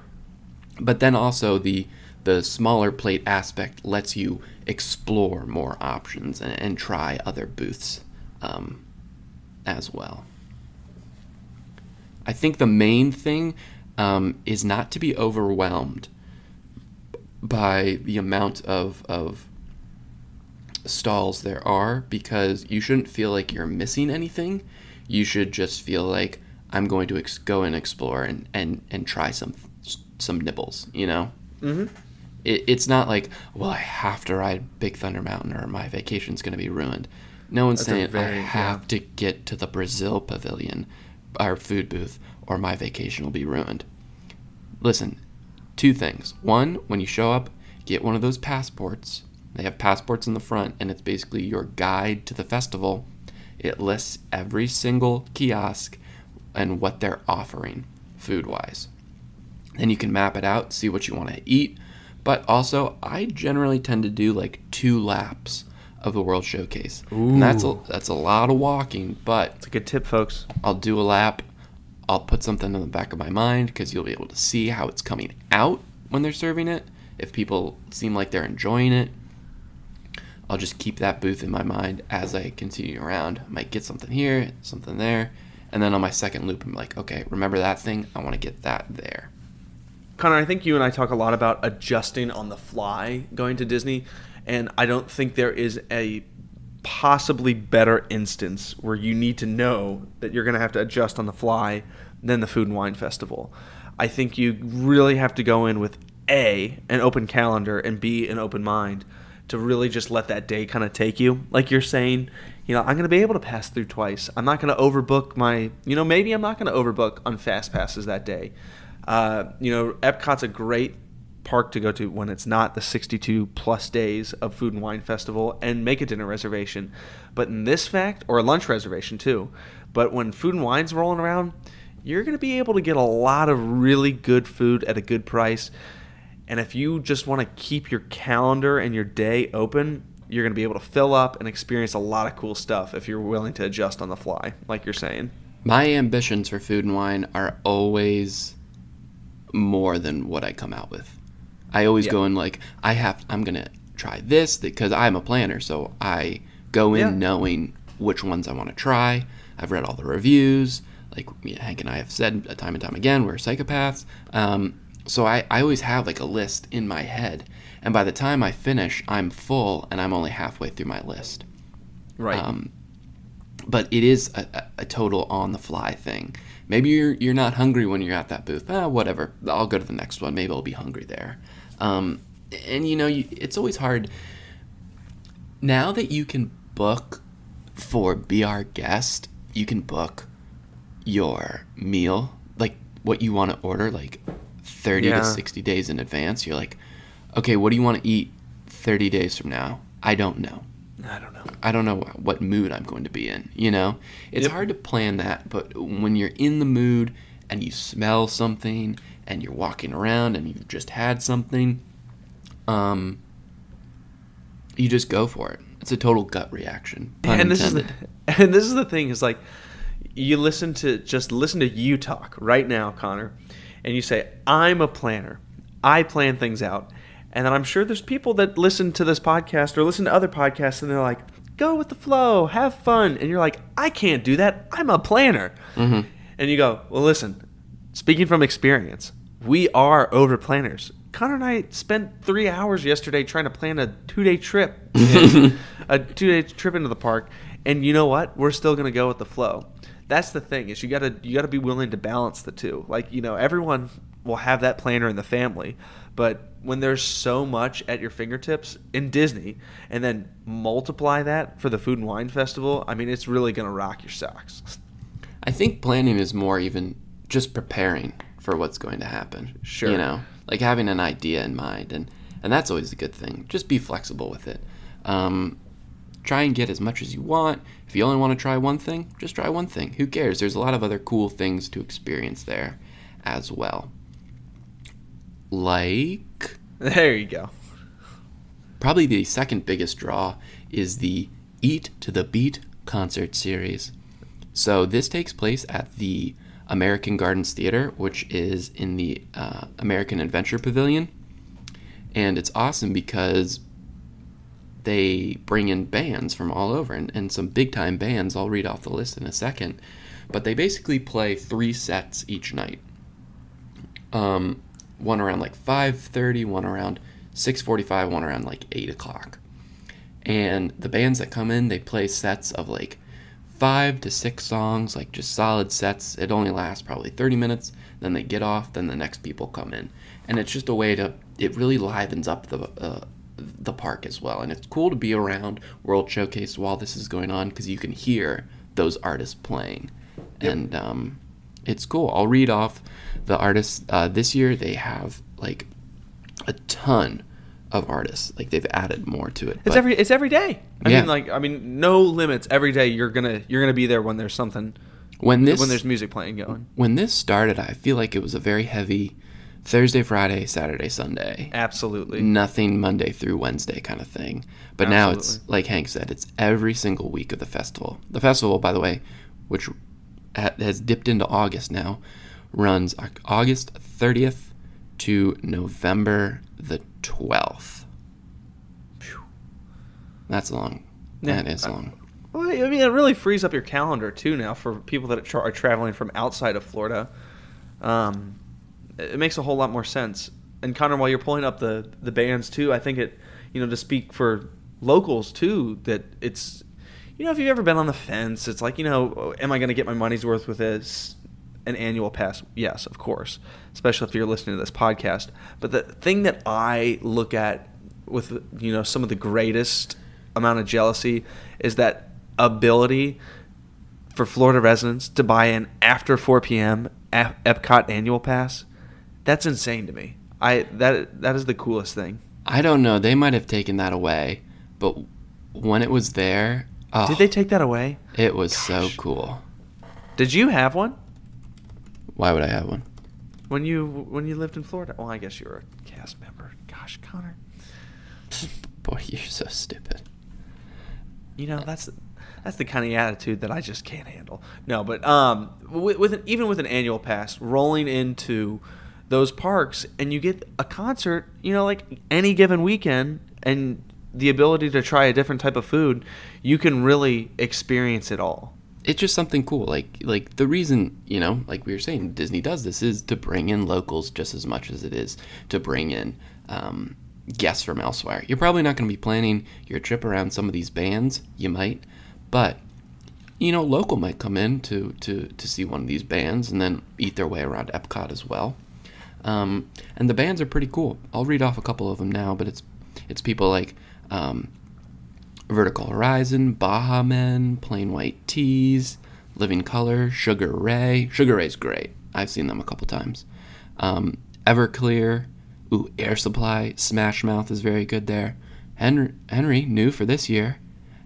but then also the the smaller plate aspect lets you explore more options and, and try other booths um, as well. I think the main thing um, is not to be overwhelmed by the amount of, of stalls there are, because you shouldn't feel like you're missing anything. You should just feel like, I'm going to ex go and explore and, and, and try some, some nibbles, you know? Mm-hmm. It, it's not like, well, I have to ride Big Thunder Mountain or my vacation's going to be ruined. No one's That's saying, very, I have yeah. to get to the Brazil pavilion, our food booth, or my vacation will be ruined. Listen, two things. One, when you show up, get one of those passports. They have passports in the front, and it's basically your guide to the festival. It lists every single kiosk and what they're offering food-wise. Then you can map it out, see what you want to eat. But also, I generally tend to do like two laps of the World Showcase. Ooh. And that's a, that's a lot of walking, but... It's a good tip, folks. I'll do a lap. I'll put something in the back of my mind because you'll be able to see how it's coming out when they're serving it. If people seem like they're enjoying it, I'll just keep that booth in my mind as I continue around. I might get something here, something there. And then on my second loop, I'm like, okay, remember that thing? I want to get that there. Connor, I think you and I talk a lot about adjusting on the fly going to Disney. And I don't think there is a possibly better instance where you need to know that you're going to have to adjust on the fly than the Food and Wine Festival. I think you really have to go in with A, an open calendar, and B, an open mind, to really just let that day kind of take you. Like you're saying, you know, I'm going to be able to pass through twice. I'm not going to overbook my, you know, maybe I'm not going to overbook on fast passes that day. Uh, you know, Epcot's a great park to go to when it's not the sixty-two plus days of Food and Wine Festival, and make a dinner reservation. But in this fact, or a lunch reservation too, but when Food and Wine's rolling around, you're going to be able to get a lot of really good food at a good price. And if you just want to keep your calendar and your day open, you're going to be able to fill up and experience a lot of cool stuff if you're willing to adjust on the fly, like you're saying. My ambitions for Food and Wine are always more than what I come out with. I always yeah. go in like, I have, I'm going to try this because I'm a planner. So I go in yeah. knowing which ones I want to try. I've read all the reviews. Like Hank and I have said time and time again, we're psychopaths. Um, So I, I always have like a list in my head, and by the time I finish, I'm full and I'm only halfway through my list. Right. Um, but it is a, a total on the fly thing. Maybe you're you're not hungry when you're at that booth. Ah, whatever. I'll go to the next one. Maybe I'll be hungry there. Um, and you know, you, it's always hard. Now that you can book for Be Our Guest, you can book your meal, like what you want to order, like thirty yeah. to sixty days in advance. You're like, okay, what do you want to eat thirty days from now? I don't know. I don't know. I don't know what mood I'm going to be in, you know? It's yep. hard to plan that, but when you're in the mood and you smell something and you're walking around and you've just had something, um, you just go for it. It's a total gut reaction. Pun and, this is the, and this is the thing is like, you listen to, just listen to you talk right now, Connor. And you say, I'm a planner. I plan things out. And then I'm sure there's people that listen to this podcast or listen to other podcasts, and they're like, go with the flow, have fun. And you're like, I can't do that. I'm a planner. Mm-hmm. And you go, well, listen, speaking from experience, we are over planners. Connor and I spent three hours yesterday trying to plan a two-day trip, a two-day trip into the park. And you know what? We're still going to go with the flow. That's the thing is you gotta you gotta be willing to balance the two. Like, you know, everyone will have that planner in the family, but when there's so much at your fingertips in Disney, and then multiply that for the Food and Wine Festival, I mean, it's really gonna rock your socks. I think planning is more even just preparing for what's going to happen. Sure. You know, like having an idea in mind, and and that's always a good thing. Just be flexible with it. Um, Try and get as much as you want. If you only want to try one thing, just try one thing. Who cares? There's a lot of other cool things to experience there as well. Like... There you go. Probably the second biggest draw is the Eat to the Beat concert series. So this takes place at the American Gardens Theater, which is in the uh, American Adventure Pavilion. And it's awesome because... they bring in bands from all over, and, and some big-time bands. I'll read off the list in a second. But they basically play three sets each night. Um, one around like five thirty, one around six forty-five, one around like eight o'clock. And the bands that come in, they play sets of like five to six songs, like just solid sets. It only lasts probably thirty minutes. Then they get off, then the next people come in. And it's just a way to, it really livens up the uh, the park as well, and it's cool to be around World Showcase while this is going on because you can hear those artists playing. Yep. And um, it's cool. I'll read off the artists. Uh, this year they have like a ton of artists. Like, they've added more to it. It's but, every it's every day. I yeah. mean, like, I mean, no limits. Every day you're gonna you're gonna be there when there's something. When this when there's music playing going. When this started, I feel like it was a very heavy Thursday, Friday, Saturday, Sunday. Absolutely. Nothing Monday through Wednesday kind of thing. But Absolutely. Now it's, like Hank said, it's every single week of the festival. The festival, by the way, which has dipped into August now, runs August thirtieth to November the twelfth. Phew. That's long. Yeah, that is I, long. Well, I mean, it really frees up your calendar, too, now for people that are traveling from outside of Florida. Um... It makes a whole lot more sense. And Connor, while you're pulling up the the bands too, I think it, you know, to speak for locals too, that it's, you know, if you've ever been on the fence, it's like, you know, am I going to get my money's worth with this? An annual pass? Yes, of course. Especially if you're listening to this podcast. But the thing that I look at with, you know, some of the greatest amount of jealousy is that ability for Florida residents to buy an after four P M Epcot annual pass. That's insane to me. I that that is the coolest thing. I don't know. They might have taken that away, but when it was there, oh, did they take that away? It was Gosh. so cool. Did you have one? Why would I have one? When you when you lived in Florida? Well, I guess you were a cast member. Gosh, Connor. Boy, you're so stupid. You know that's that's the kind of attitude that I just can't handle. No, but um, with, with an, even with an annual pass, rolling into those parks, and you get a concert, you know, like any given weekend, and the ability to try a different type of food, you can really experience it all. It's just something cool. Like, like the reason, you know, like we were saying, Disney does this is to bring in locals just as much as it is to bring in um, guests from elsewhere. You're probably not going to be planning your trip around some of these bands. You might, but you know, local might come in to to to see one of these bands and then eat their way around Epcot as well. Um, and the bands are pretty cool. I'll read off a couple of them now, but it's it's people like um, Vertical Horizon, Baha Men, Plain White Tees, Living Color, Sugar Ray. Sugar Ray's great. I've seen them a couple times. Um, Everclear, ooh, Air Supply, Smash Mouth is very good there. Henry, Henry new for this year,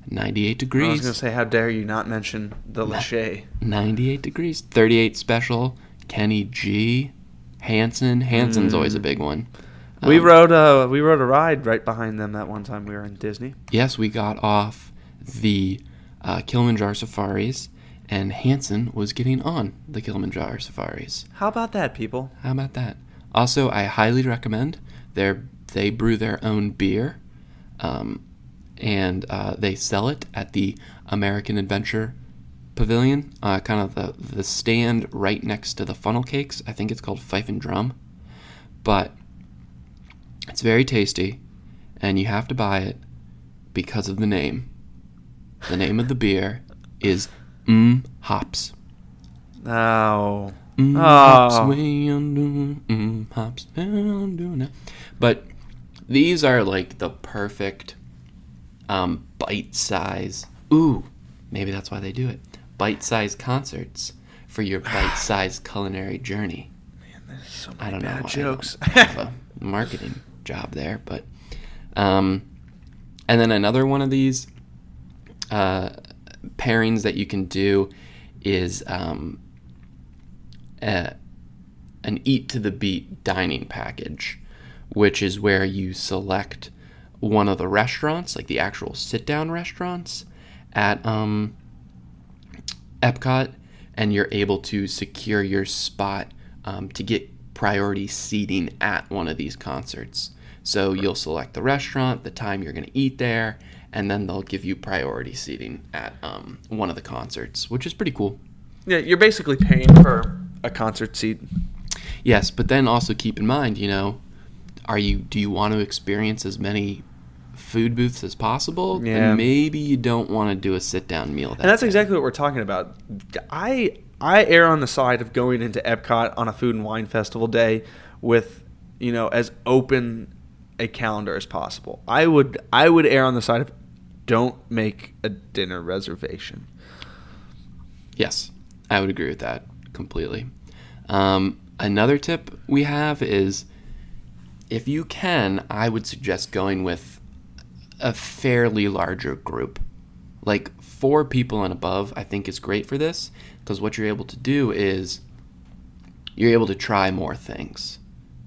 ninety-eight Degrees. I was going to say, how dare you not mention the Lachey. ninety-eight Degrees, thirty-eight Special, Kenny G., Hansen. Hansen's mm. always a big one. Um, we rode a we rode a ride right behind them that one time we were in Disney. Yes, we got off the uh, Kilimanjaro Safaris, and Hansen was getting on the Kilimanjaro Safaris. How about that, people? How about that? Also, I highly recommend their they brew their own beer, um, and uh, they sell it at the American Adventure Pavilion, uh, kind of the, the stand right next to the funnel cakes. I think it's called Fife and Drum, but it's very tasty, and you have to buy it because of the name. The name of the beer is Mmm Hops. Oh. Mmm oh. Hops, way I'm doing, mmm hops, way I'm doing it. But these are like the perfect um, bite size. Ooh, maybe that's why they do it. Bite-sized concerts for your bite-sized culinary journey. Man, there's so many I don't bad know jokes. I don't have a marketing job there, but um, and then another one of these uh, pairings that you can do is um, a, an Eat to the Beat dining package, which is where you select one of the restaurants, like the actual sit-down restaurants at um. Epcot, and you're able to secure your spot um, to get priority seating at one of these concerts. So you'll select the restaurant, the time you're going to eat there, and then they'll give you priority seating at um, one of the concerts, which is pretty cool. Yeah, you're basically paying for a concert seat. Yes, but then also keep in mind, you know, are you do you want to experience as many food booths as possible, yeah. then maybe you don't want to do a sit-down meal. That and that's day. exactly what we're talking about. I I err on the side of going into Epcot on a food and wine festival day with, you know, as open a calendar as possible. I would I would err on the side of don't make a dinner reservation. Yes, I would agree with that completely. Um, another tip we have is if you can, I would suggest going with a fairly larger group. Like four people and above, I think is great for this, because what you're able to do is you're able to try more things,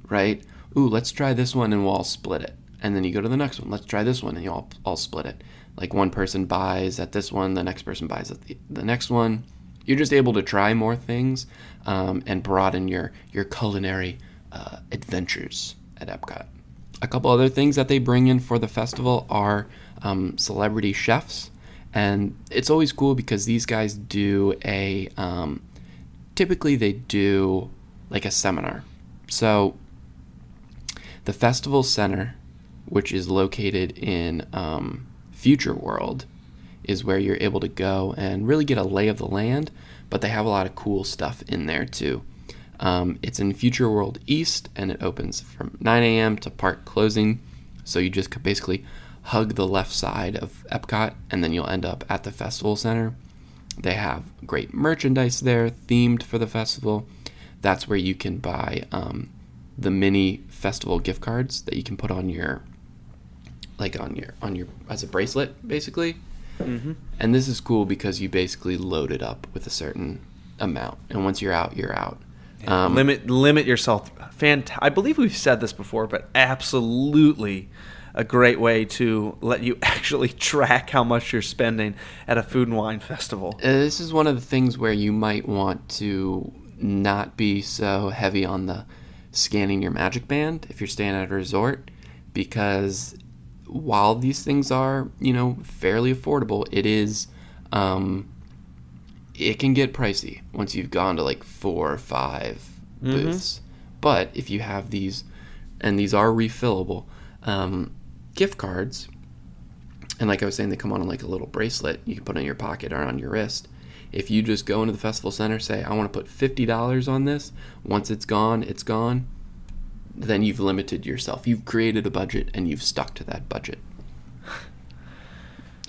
right? Ooh, let's try this one and we'll all split it. And then you go to the next one, let's try this one and you all, all split it. Like one person buys at this one, the next person buys at the, the next one. You're just able to try more things um, and broaden your, your culinary uh, adventures at Epcot. A couple other things that they bring in for the festival are um, celebrity chefs. And it's always cool because these guys do a, um, typically they do like a seminar. So the Festival Center, which is located in um, Future World, is where you're able to go and really get a lay of the land, but they have a lot of cool stuff in there too. Um, it's in Future World East, and it opens from nine A M to park closing, so you just could basically hug the left side of Epcot, and then you'll end up at the Festival Center. They have great merchandise there, themed for the festival. That's where you can buy um, the mini festival gift cards that you can put on your, like on your, on your as a bracelet, basically. Mm-hmm. And this is cool because you basically load it up with a certain amount, and once you're out, you're out. Yeah. Um, limit limit yourself. Fant- I believe we've said this before, but absolutely a great way to let you actually track how much you're spending at a food and wine festival. Uh, this is one of the things where you might want to not be so heavy on the scanning your Magic Band if you're staying at a resort, because while these things are, you know, fairly affordable, it is, um, it can get pricey once you've gone to like four or five mm-hmm. booths. But if you have these, and these are refillable um, gift cards, and like I was saying, they come on like a little bracelet you can put in your pocket or on your wrist. If you just go into the Festival Center, say, I want to put fifty dollars on this, once it's gone, it's gone, then you've limited yourself. You've created a budget, and you've stuck to that budget.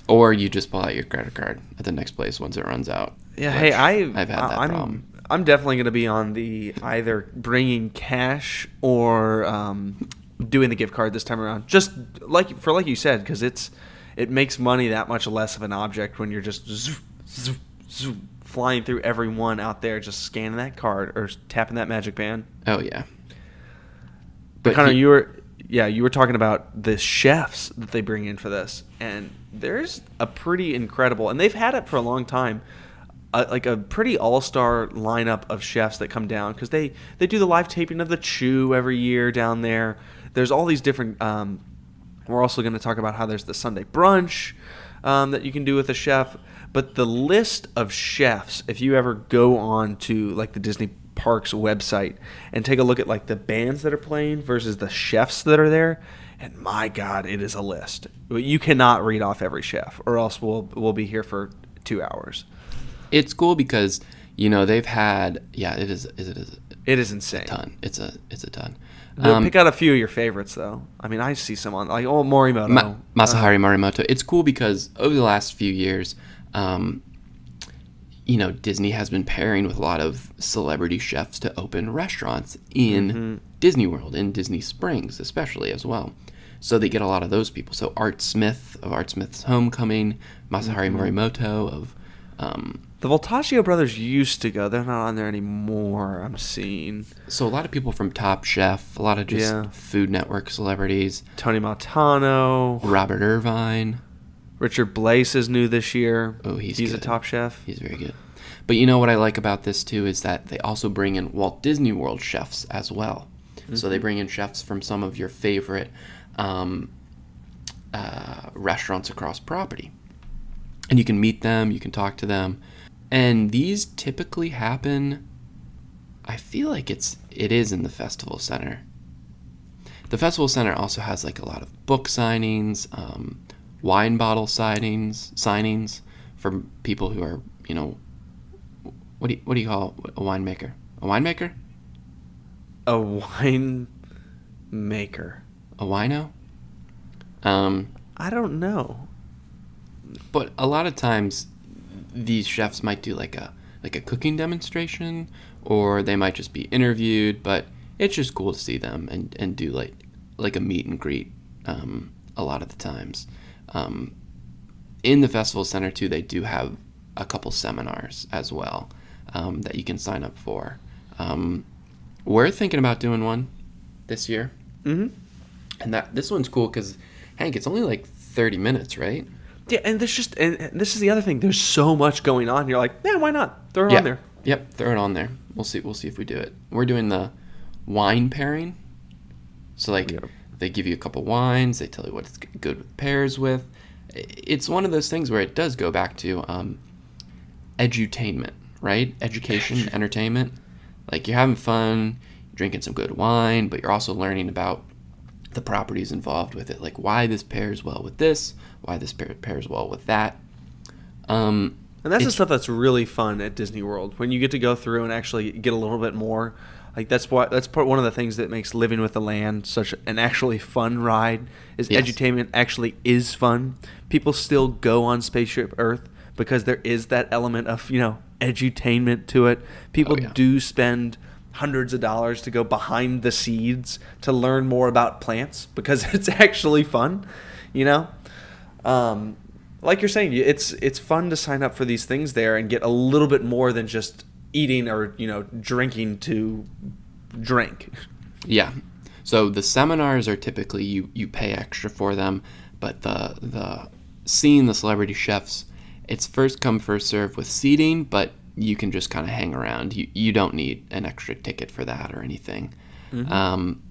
Or you just pull out your credit card at the next place once it runs out. Yeah, hey, I've, I've had that I'm, problem. I'm definitely going to be on the either bringing cash or um, doing the gift card this time around. Just like for like you said, because it's it makes money that much less of an object when you're just zoop, zoop, zoop, flying through everyone out there, just scanning that card or tapping that Magic Band. Oh yeah. But Connor, he, you were, yeah, you were talking about the chefs that they bring in for this, and there's a pretty incredible, and they've had it for a long time, a, like a pretty all-star lineup of chefs that come down, because they, they do the live taping of the Chew every year down there. There's all these different, um, we're also going to talk about how there's the Sunday brunch um, that you can do with a chef, but the list of chefs, if you ever go on to like the Disney Parks website and take a look at like the bands that are playing versus the chefs that are there, and my God, it is a list. You cannot read off every chef, or else we'll we'll be here for two hours. It's cool because you know they've had yeah it is is it is it is insane. It's a ton. It's a it's a ton. Um, pick out a few of your favorites though. I mean, I see some on like oh Morimoto, Ma- Masahari Morimoto. It's cool because over the last few years. Um, You know, Disney has been pairing with a lot of celebrity chefs to open restaurants in mm-hmm. Disney World, in Disney Springs especially as well. So they get a lot of those people. So Art Smith of Art Smith's Homecoming, Masahari mm-hmm. Morimoto of... Um, the Voltaggio brothers used to go. They're not on there anymore, I'm seeing. So a lot of people from Top Chef, a lot of just yeah. Food Network celebrities. Tony Montano. Robert Irvine. Richard Blais is new this year. Oh, he's He's good. A top chef. He's very good. But you know what I like about this, too, is that they also bring in Walt Disney World chefs as well. Mm-hmm. So they bring in chefs from some of your favorite um, uh, restaurants across property. And you can meet them. You can talk to them. And these typically happen, I feel like it's, it is in the Festival Center. The Festival Center also has, like, a lot of book signings, um... wine bottle signings, signings for people who are, you know, what do you, what do you call a winemaker? A winemaker? A wine maker. A wino? Um, I don't know. But a lot of times, these chefs might do like a like a cooking demonstration, or they might just be interviewed. But it's just cool to see them and and do like like a meet and greet um, a lot of the times. Um, in the Festival Center too, they do have a couple seminars as well um, that you can sign up for. Um, we're thinking about doing one this year. Mm-hmm. And that this one's cool because, Hank, it's only like thirty minutes, right? Yeah, and there's just and, and this is the other thing. There's so much going on. You're like, yeah, why not? Throw it yeah. on there. Yep, throw it on there. We'll see. We'll see if we do it. We're doing the wine pairing. So like, yeah. they give you a couple wines. They tell you what it's good with pairs with. It's one of those things where it does go back to um, edutainment, right? Education, entertainment. Like, you're having fun, drinking some good wine, but you're also learning about the properties involved with it, like why this pairs well with this, why this pair pairs well with that. Um, and that's the stuff that's really fun at Disney World, when you get to go through and actually get a little bit more. Like, that's why that's part one of the things that makes Living with the Land such an actually fun ride is yes. edutainment actually is fun. People still go on Spaceship Earth because there is that element of, you know, edutainment to it. People oh, yeah. do spend hundreds of dollars to go behind the seeds to learn more about plants because it's actually fun, you know. Um, like you're saying, it's it's fun to sign up for these things there and get a little bit more than just eating or, you know, drinking to drink. Yeah. So the seminars are typically you you pay extra for them, but the the seeing the celebrity chefs, it's first come first serve with seating, but you can just kind of hang around. You you don't need an extra ticket for that or anything. Mm-hmm. um,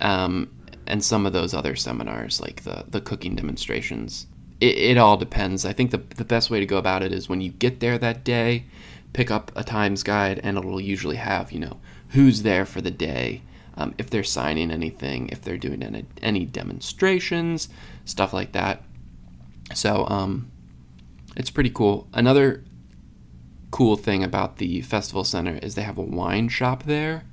um, and some of those other seminars, like the the cooking demonstrations, it, it all depends. I think the the best way to go about it is when you get there that day, pick up a times guide, and it'll usually have, you know, who's there for the day, um, if they're signing anything, if they're doing any, any demonstrations, stuff like that. So um, it's pretty cool. Another cool thing about the Festival Center is they have a wine shop there.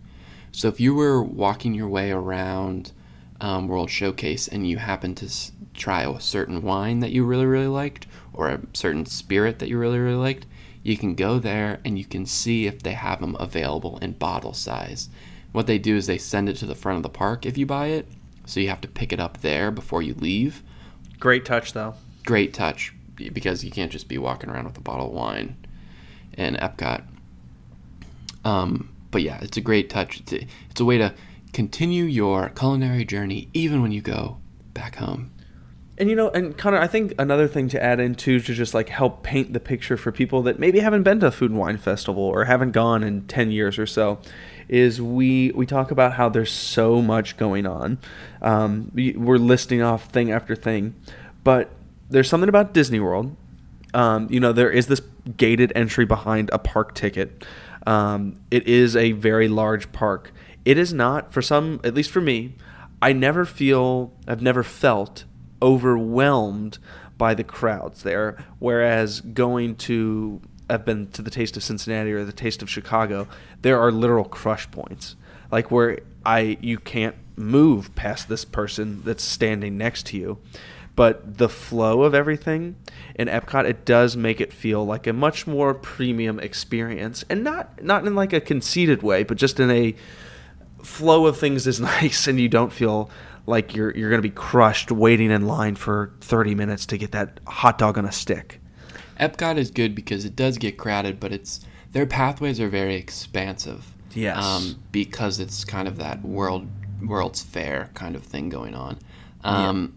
So if you were walking your way around um, World Showcase and you happened to s try a certain wine that you really, really liked, or a certain spirit that you really, really liked, you can go there and you can see if they have them available in bottle size. What they do is they send it to the front of the park if you buy it, so you have to pick it up there before you leave. Great touch, though. Great touch, because you can't just be walking around with a bottle of wine in Epcot. Um, but yeah, it's a great touch. It's a, it's a way to continue your culinary journey even when you go back home. And, you know, and Connor, I think another thing to add in too, to just like help paint the picture for people that maybe haven't been to a food and wine festival or haven't gone in ten years or so, is we we talk about how there's so much going on. Um, we're listing off thing after thing, but there's something about Disney World. Um, you know, there is this gated entry behind a park ticket. Um, it is a very large park. It is not, for some, at least for me, I never feel, I've never felt overwhelmed by the crowds there. Whereas going to, I've been to the Taste of Cincinnati or the Taste of Chicago, there are literal crush points. Like where I, you can't move past this person that's standing next to you. But the flow of everything in Epcot, it does make it feel like a much more premium experience. And not not in like a conceited way, but just in a flow of things is nice, and you don't feel like you're you're going to be crushed waiting in line for thirty minutes to get that hot dog on a stick. Epcot is good because it does get crowded, but it's their pathways are very expansive. Yes. Um, because it's kind of that world World's Fair kind of thing going on. Um yeah.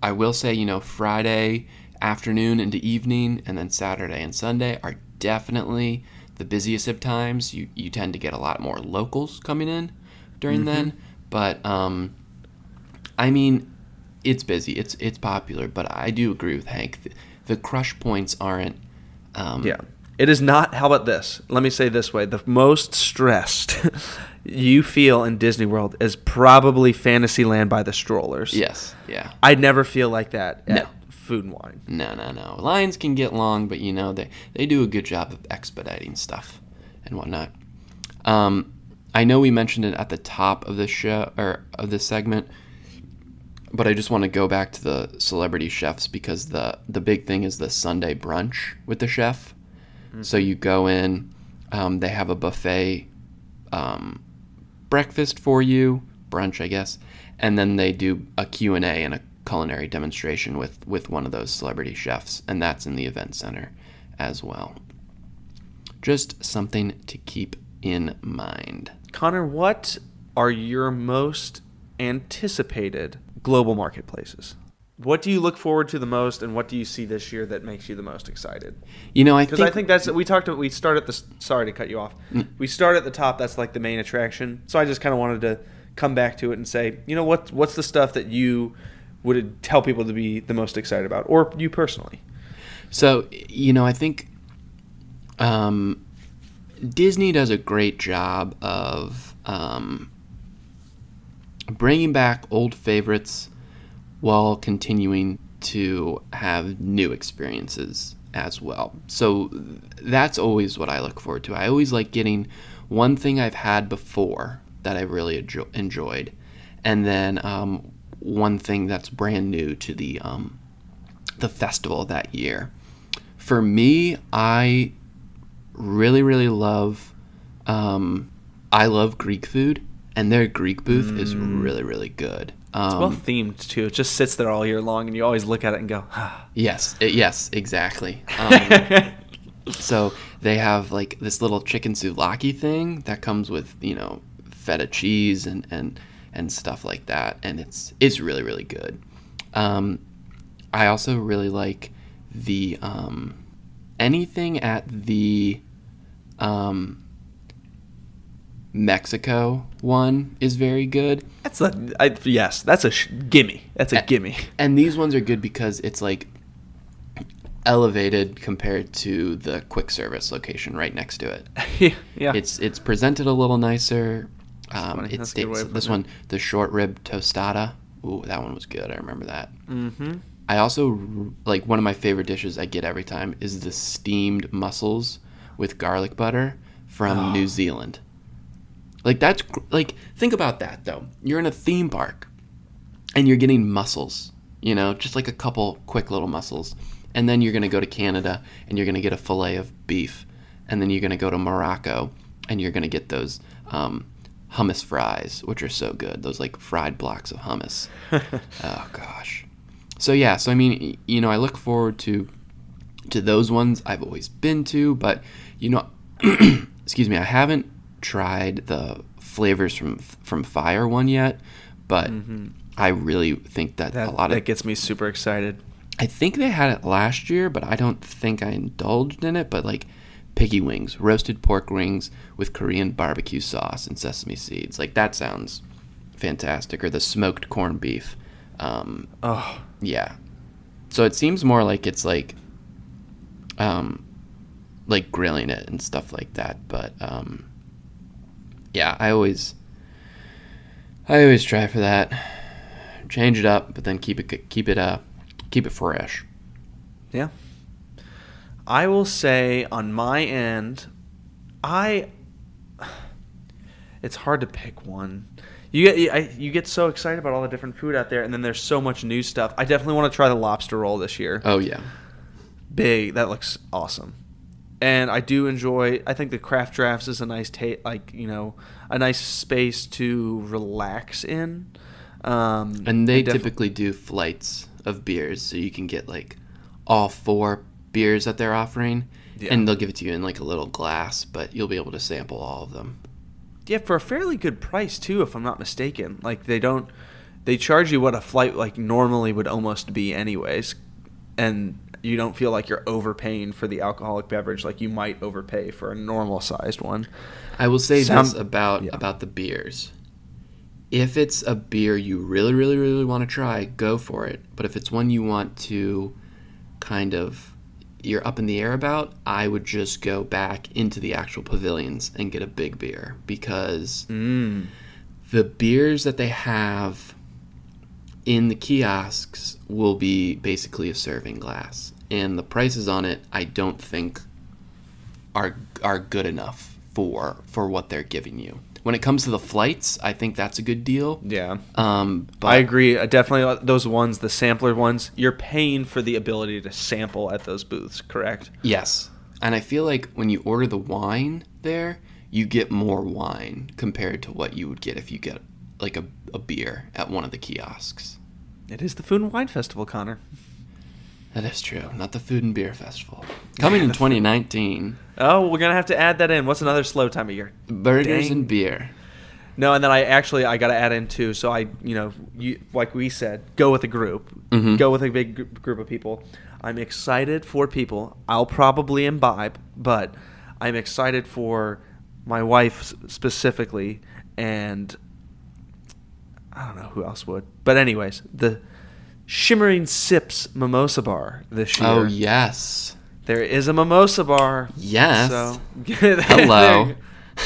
I will say, you know, Friday afternoon into evening and then Saturday and Sunday are definitely the busiest of times. You you tend to get a lot more locals coming in during mm-hmm. then. But, um, I mean, it's busy. It's it's popular. But I do agree with Hank. The, the crush points aren't... Um, yeah. It is not... How about this? Let me say this way. The most stressed you feel in Disney World is probably Fantasyland by the strollers. Yes, yeah. I never feel like that at no. Food and Wine. No, no, no. Lines can get long, but, you know, they, they do a good job of expediting stuff and whatnot. Um, I know we mentioned it at the top of this show, or of this segment, but I just want to go back to the celebrity chefs, because the, the big thing is the Sunday brunch with the chef. Mm-hmm. So you go in, um, they have a buffet um, breakfast for you, brunch, I guess. And then they do a Q and A and a culinary demonstration with, with one of those celebrity chefs, and that's in the event center as well. Just something to keep in mind. Connor, what are your most anticipated global marketplaces? What do you look forward to the most, and what do you see this year that makes you the most excited? You know, I think... Because I think that's... We talked... We start at the... Sorry to cut you off. Mm. We start at the top. That's like the main attraction. So I just kind of wanted to come back to it and say, you know, what, what's the stuff that you would tell people to be the most excited about, or you personally? So, you know, I think um, Disney does a great job of um, bringing back old favorites while continuing to have new experiences as well. So that's always what I look forward to. I always like getting one thing I've had before that I really enjoyed, and then um, one thing that's brand new to the, um, the festival that year. For me, I really, really love, um, I love Greek food, and their Greek booth mm. is really, really good. It's well themed too. It just sits there all year long, and you always look at it and go, ah. Yes, yes, exactly. Um, so they have like this little chicken souvlaki thing that comes with, you know, feta cheese and and and stuff like that, and it's it's really, really good. Um, I also really like the um, anything at the um, Mexico one is very good. That's a I, yes. That's a sh gimme. That's a, a gimme. And these ones are good because it's like elevated compared to the quick service location right next to it. yeah, yeah. It's it's presented a little nicer. Um, it's it's this it. one, the short rib tostada. Ooh, that one was good. I remember that. Mm-hmm. I also like one of my favorite dishes I get every time is the steamed mussels with garlic butter from oh. New Zealand. Like, that's, like, think about that, though. You're in a theme park, and you're getting mussels, you know, just like a couple quick little mussels. And then you're going to go to Canada, and you're going to get a fillet of beef. And then you're going to go to Morocco, and you're going to get those um, hummus fries, which are so good. Those, like, fried blocks of hummus. Oh, gosh. So, yeah, so, I mean, you know, I look forward to, to those ones I've always been to. But, you know, excuse me, I haven't tried the flavors from from Fire one yet, but mm-hmm. I really think that, that a lot of that gets me super excited. I think they had it last year, but I don't think I indulged in it. But like piggy wings, roasted pork wings with Korean barbecue sauce and sesame seeds, like that sounds fantastic. Or the smoked corned beef. Um, oh yeah, so it seems more like it's like um, like grilling it and stuff like that, but. Um, Yeah, I always, I always try for that. Change it up, but then keep it, keep it, uh, keep it fresh. Yeah. I will say on my end, I. It's hard to pick one. You get, I, you get so excited about all the different food out there, and then there's so much new stuff. I definitely want to try the lobster roll this year. Oh yeah. Big. That looks awesome. And I do enjoy, I think the craft drafts is a nice, ta like, you know, a nice space to relax in. Um, and they typically do flights of beers, so you can get, like, all four beers that they're offering. Yeah. And they'll give it to you in, like, a little glass, but you'll be able to sample all of them. Yeah, for a fairly good price, too, if I'm not mistaken. Like, they don't, they charge you what a flight, like, normally would almost be anyways. And you don't feel like you're overpaying for the alcoholic beverage like you might overpay for a normal-sized one. I will say Some, this about, yeah. about the beers. If it's a beer you really, really, really want to try, go for it. But if it's one you want to kind of – you're up in the air about, I would just go back into the actual pavilions and get a big beer because mm. the beers that they have – in the kiosks will be basically a serving glass, and the prices on it I don't think are are good enough for for what they're giving you. When it comes to the flights, I think that's a good deal. Yeah, um, but I agree. Definitely those ones, the sampler ones. You're paying for the ability to sample at those booths, correct? Yes, and I feel like when you order the wine there, you get more wine compared to what you would get if you get like a, a beer at one of the kiosks. It is the Food and Wine Festival, Connor. That is true. Not the Food and Beer Festival. Coming in twenty nineteen. Oh, we're going to have to add that in. What's another slow time of year? Burgers Dang. and beer. No, and then I actually, I got to add in too. So I, you know, you, like we said, go with a group. Mm-hmm. Go with a big group of people. I'm excited for people. I'll probably imbibe, but I'm excited for my wife specifically, and I don't know who else would. But anyways, the Shimmering Sips Mimosa Bar this year. Oh, yes. There is a mimosa bar. Yes. So, hello.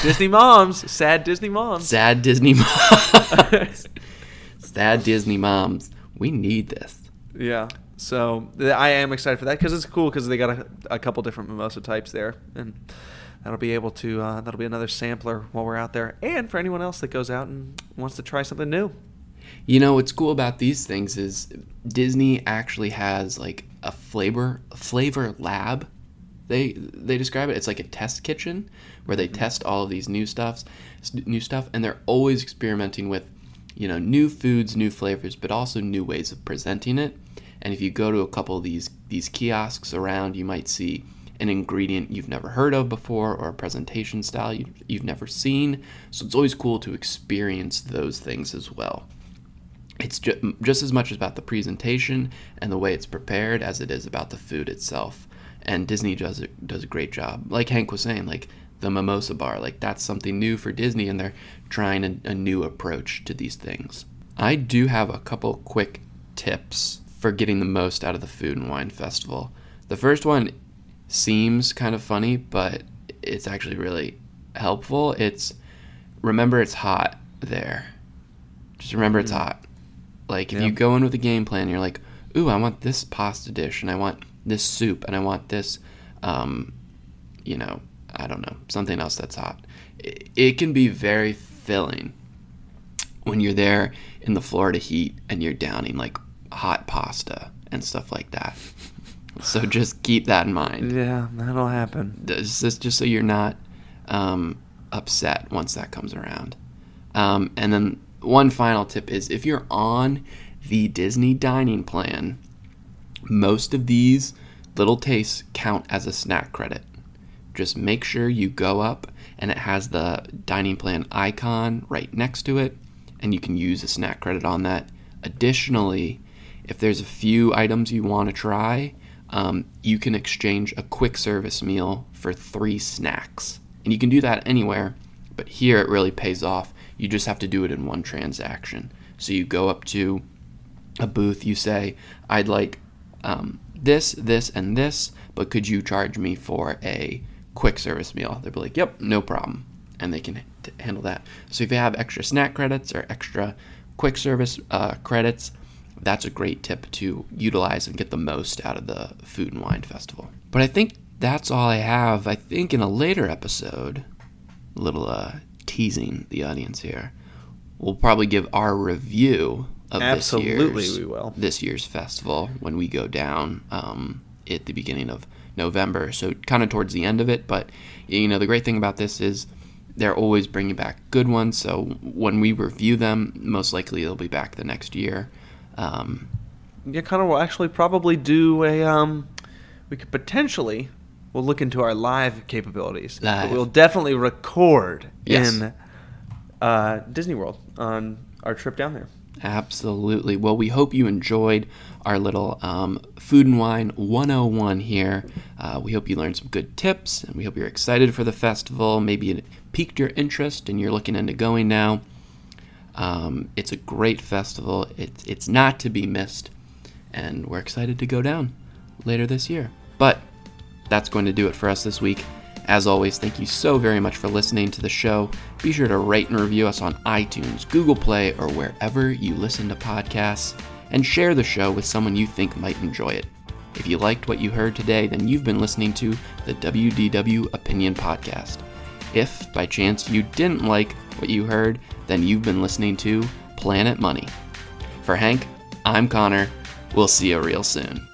Disney moms. Sad Disney moms. Sad Disney moms. Sad Disney moms. We need this. Yeah. So I am excited for that because it's cool because they got a, a couple different mimosa types there, and that'll be able to uh, that'll be another sampler while we're out there, and for anyone else that goes out and wants to try something new. You know what's cool about these things is Disney actually has like a flavor a flavor lab. They they describe it. It's like a test kitchen where they mm-hmm. test all of these new stuffs, new stuff, and they're always experimenting with, you know, new foods, new flavors, but also new ways of presenting it. And if you go to a couple of these these kiosks around, you might see an ingredient you've never heard of before or a presentation style you, you've never seen. So it's always cool to experience those things as well. It's ju just as much about the presentation and the way it's prepared as it is about the food itself. And Disney does a, does a great job. Like Hank was saying, like the mimosa bar, like that's something new for Disney, and they're trying a, a new approach to these things. I do have a couple quick tips for getting the most out of the Food and Wine Festival. The first one seems kind of funny, but it's actually really helpful. It's remember it's hot there. Just remember it's hot. Like if yep. you go in with a game plan, you're like, ooh, I want this pasta dish, and I want this soup, and I want this, um, you know, I don't know, something else that's hot. It, it can be very filling when you're there in the Florida heat and you're downing like hot pasta and stuff like that. So just keep that in mind. Yeah, that'll happen. Just, just so you're not um, upset once that comes around. Um, and then one final tip is if you're on the Disney dining plan, most of these little tastes count as a snack credit. Just make sure you go up and it has the dining plan icon right next to it, and you can use a snack credit on that. Additionally, if there's a few items you want to try, um, you can exchange a quick service meal for three snacks. And you can do that anywhere, but here it really pays off. You just have to do it in one transaction. So you go up to a booth, you say, I'd like um, this, this, and this, but could you charge me for a quick service meal? They'll be like, yep, no problem. And they can handle that. So if you have extra snack credits or extra quick service uh, credits, that's a great tip to utilize and get the most out of the Food and Wine Festival. But I think that's all I have. I think in a later episode, a little uh, teasing the audience here, we'll probably give our review of Absolutely this year's, we will. this year's festival when we go down um, at the beginning of November. So kind of towards the end of it. But, you know, the great thing about this is they're always bringing back good ones. So when we review them, most likely they'll be back the next year. Um, yeah, Connor, we'll actually probably do a, um, we could potentially, we'll look into our live capabilities. Live. But we'll definitely record yes. in uh, Disney World on our trip down there. Absolutely. Well, we hope you enjoyed our little um, Food and Wine one oh one here. Uh, we hope you learned some good tips, and we hope you're excited for the festival. Maybe it piqued your interest and you're looking into going now. Um, it's a great festival. It's, it's not to be missed, and we're excited to go down later this year. But that's going to do it for us this week. As always, thank you so very much for listening to the show. Be sure to rate and review us on iTunes, Google Play, or wherever you listen to podcasts, and share the show with someone you think might enjoy it. If you liked what you heard today, then you've been listening to the W D W Opinion Podcast. If, by chance, you didn't like what you heard, then you've been listening to Planet Money. For Hank, I'm Connor. We'll see you real soon.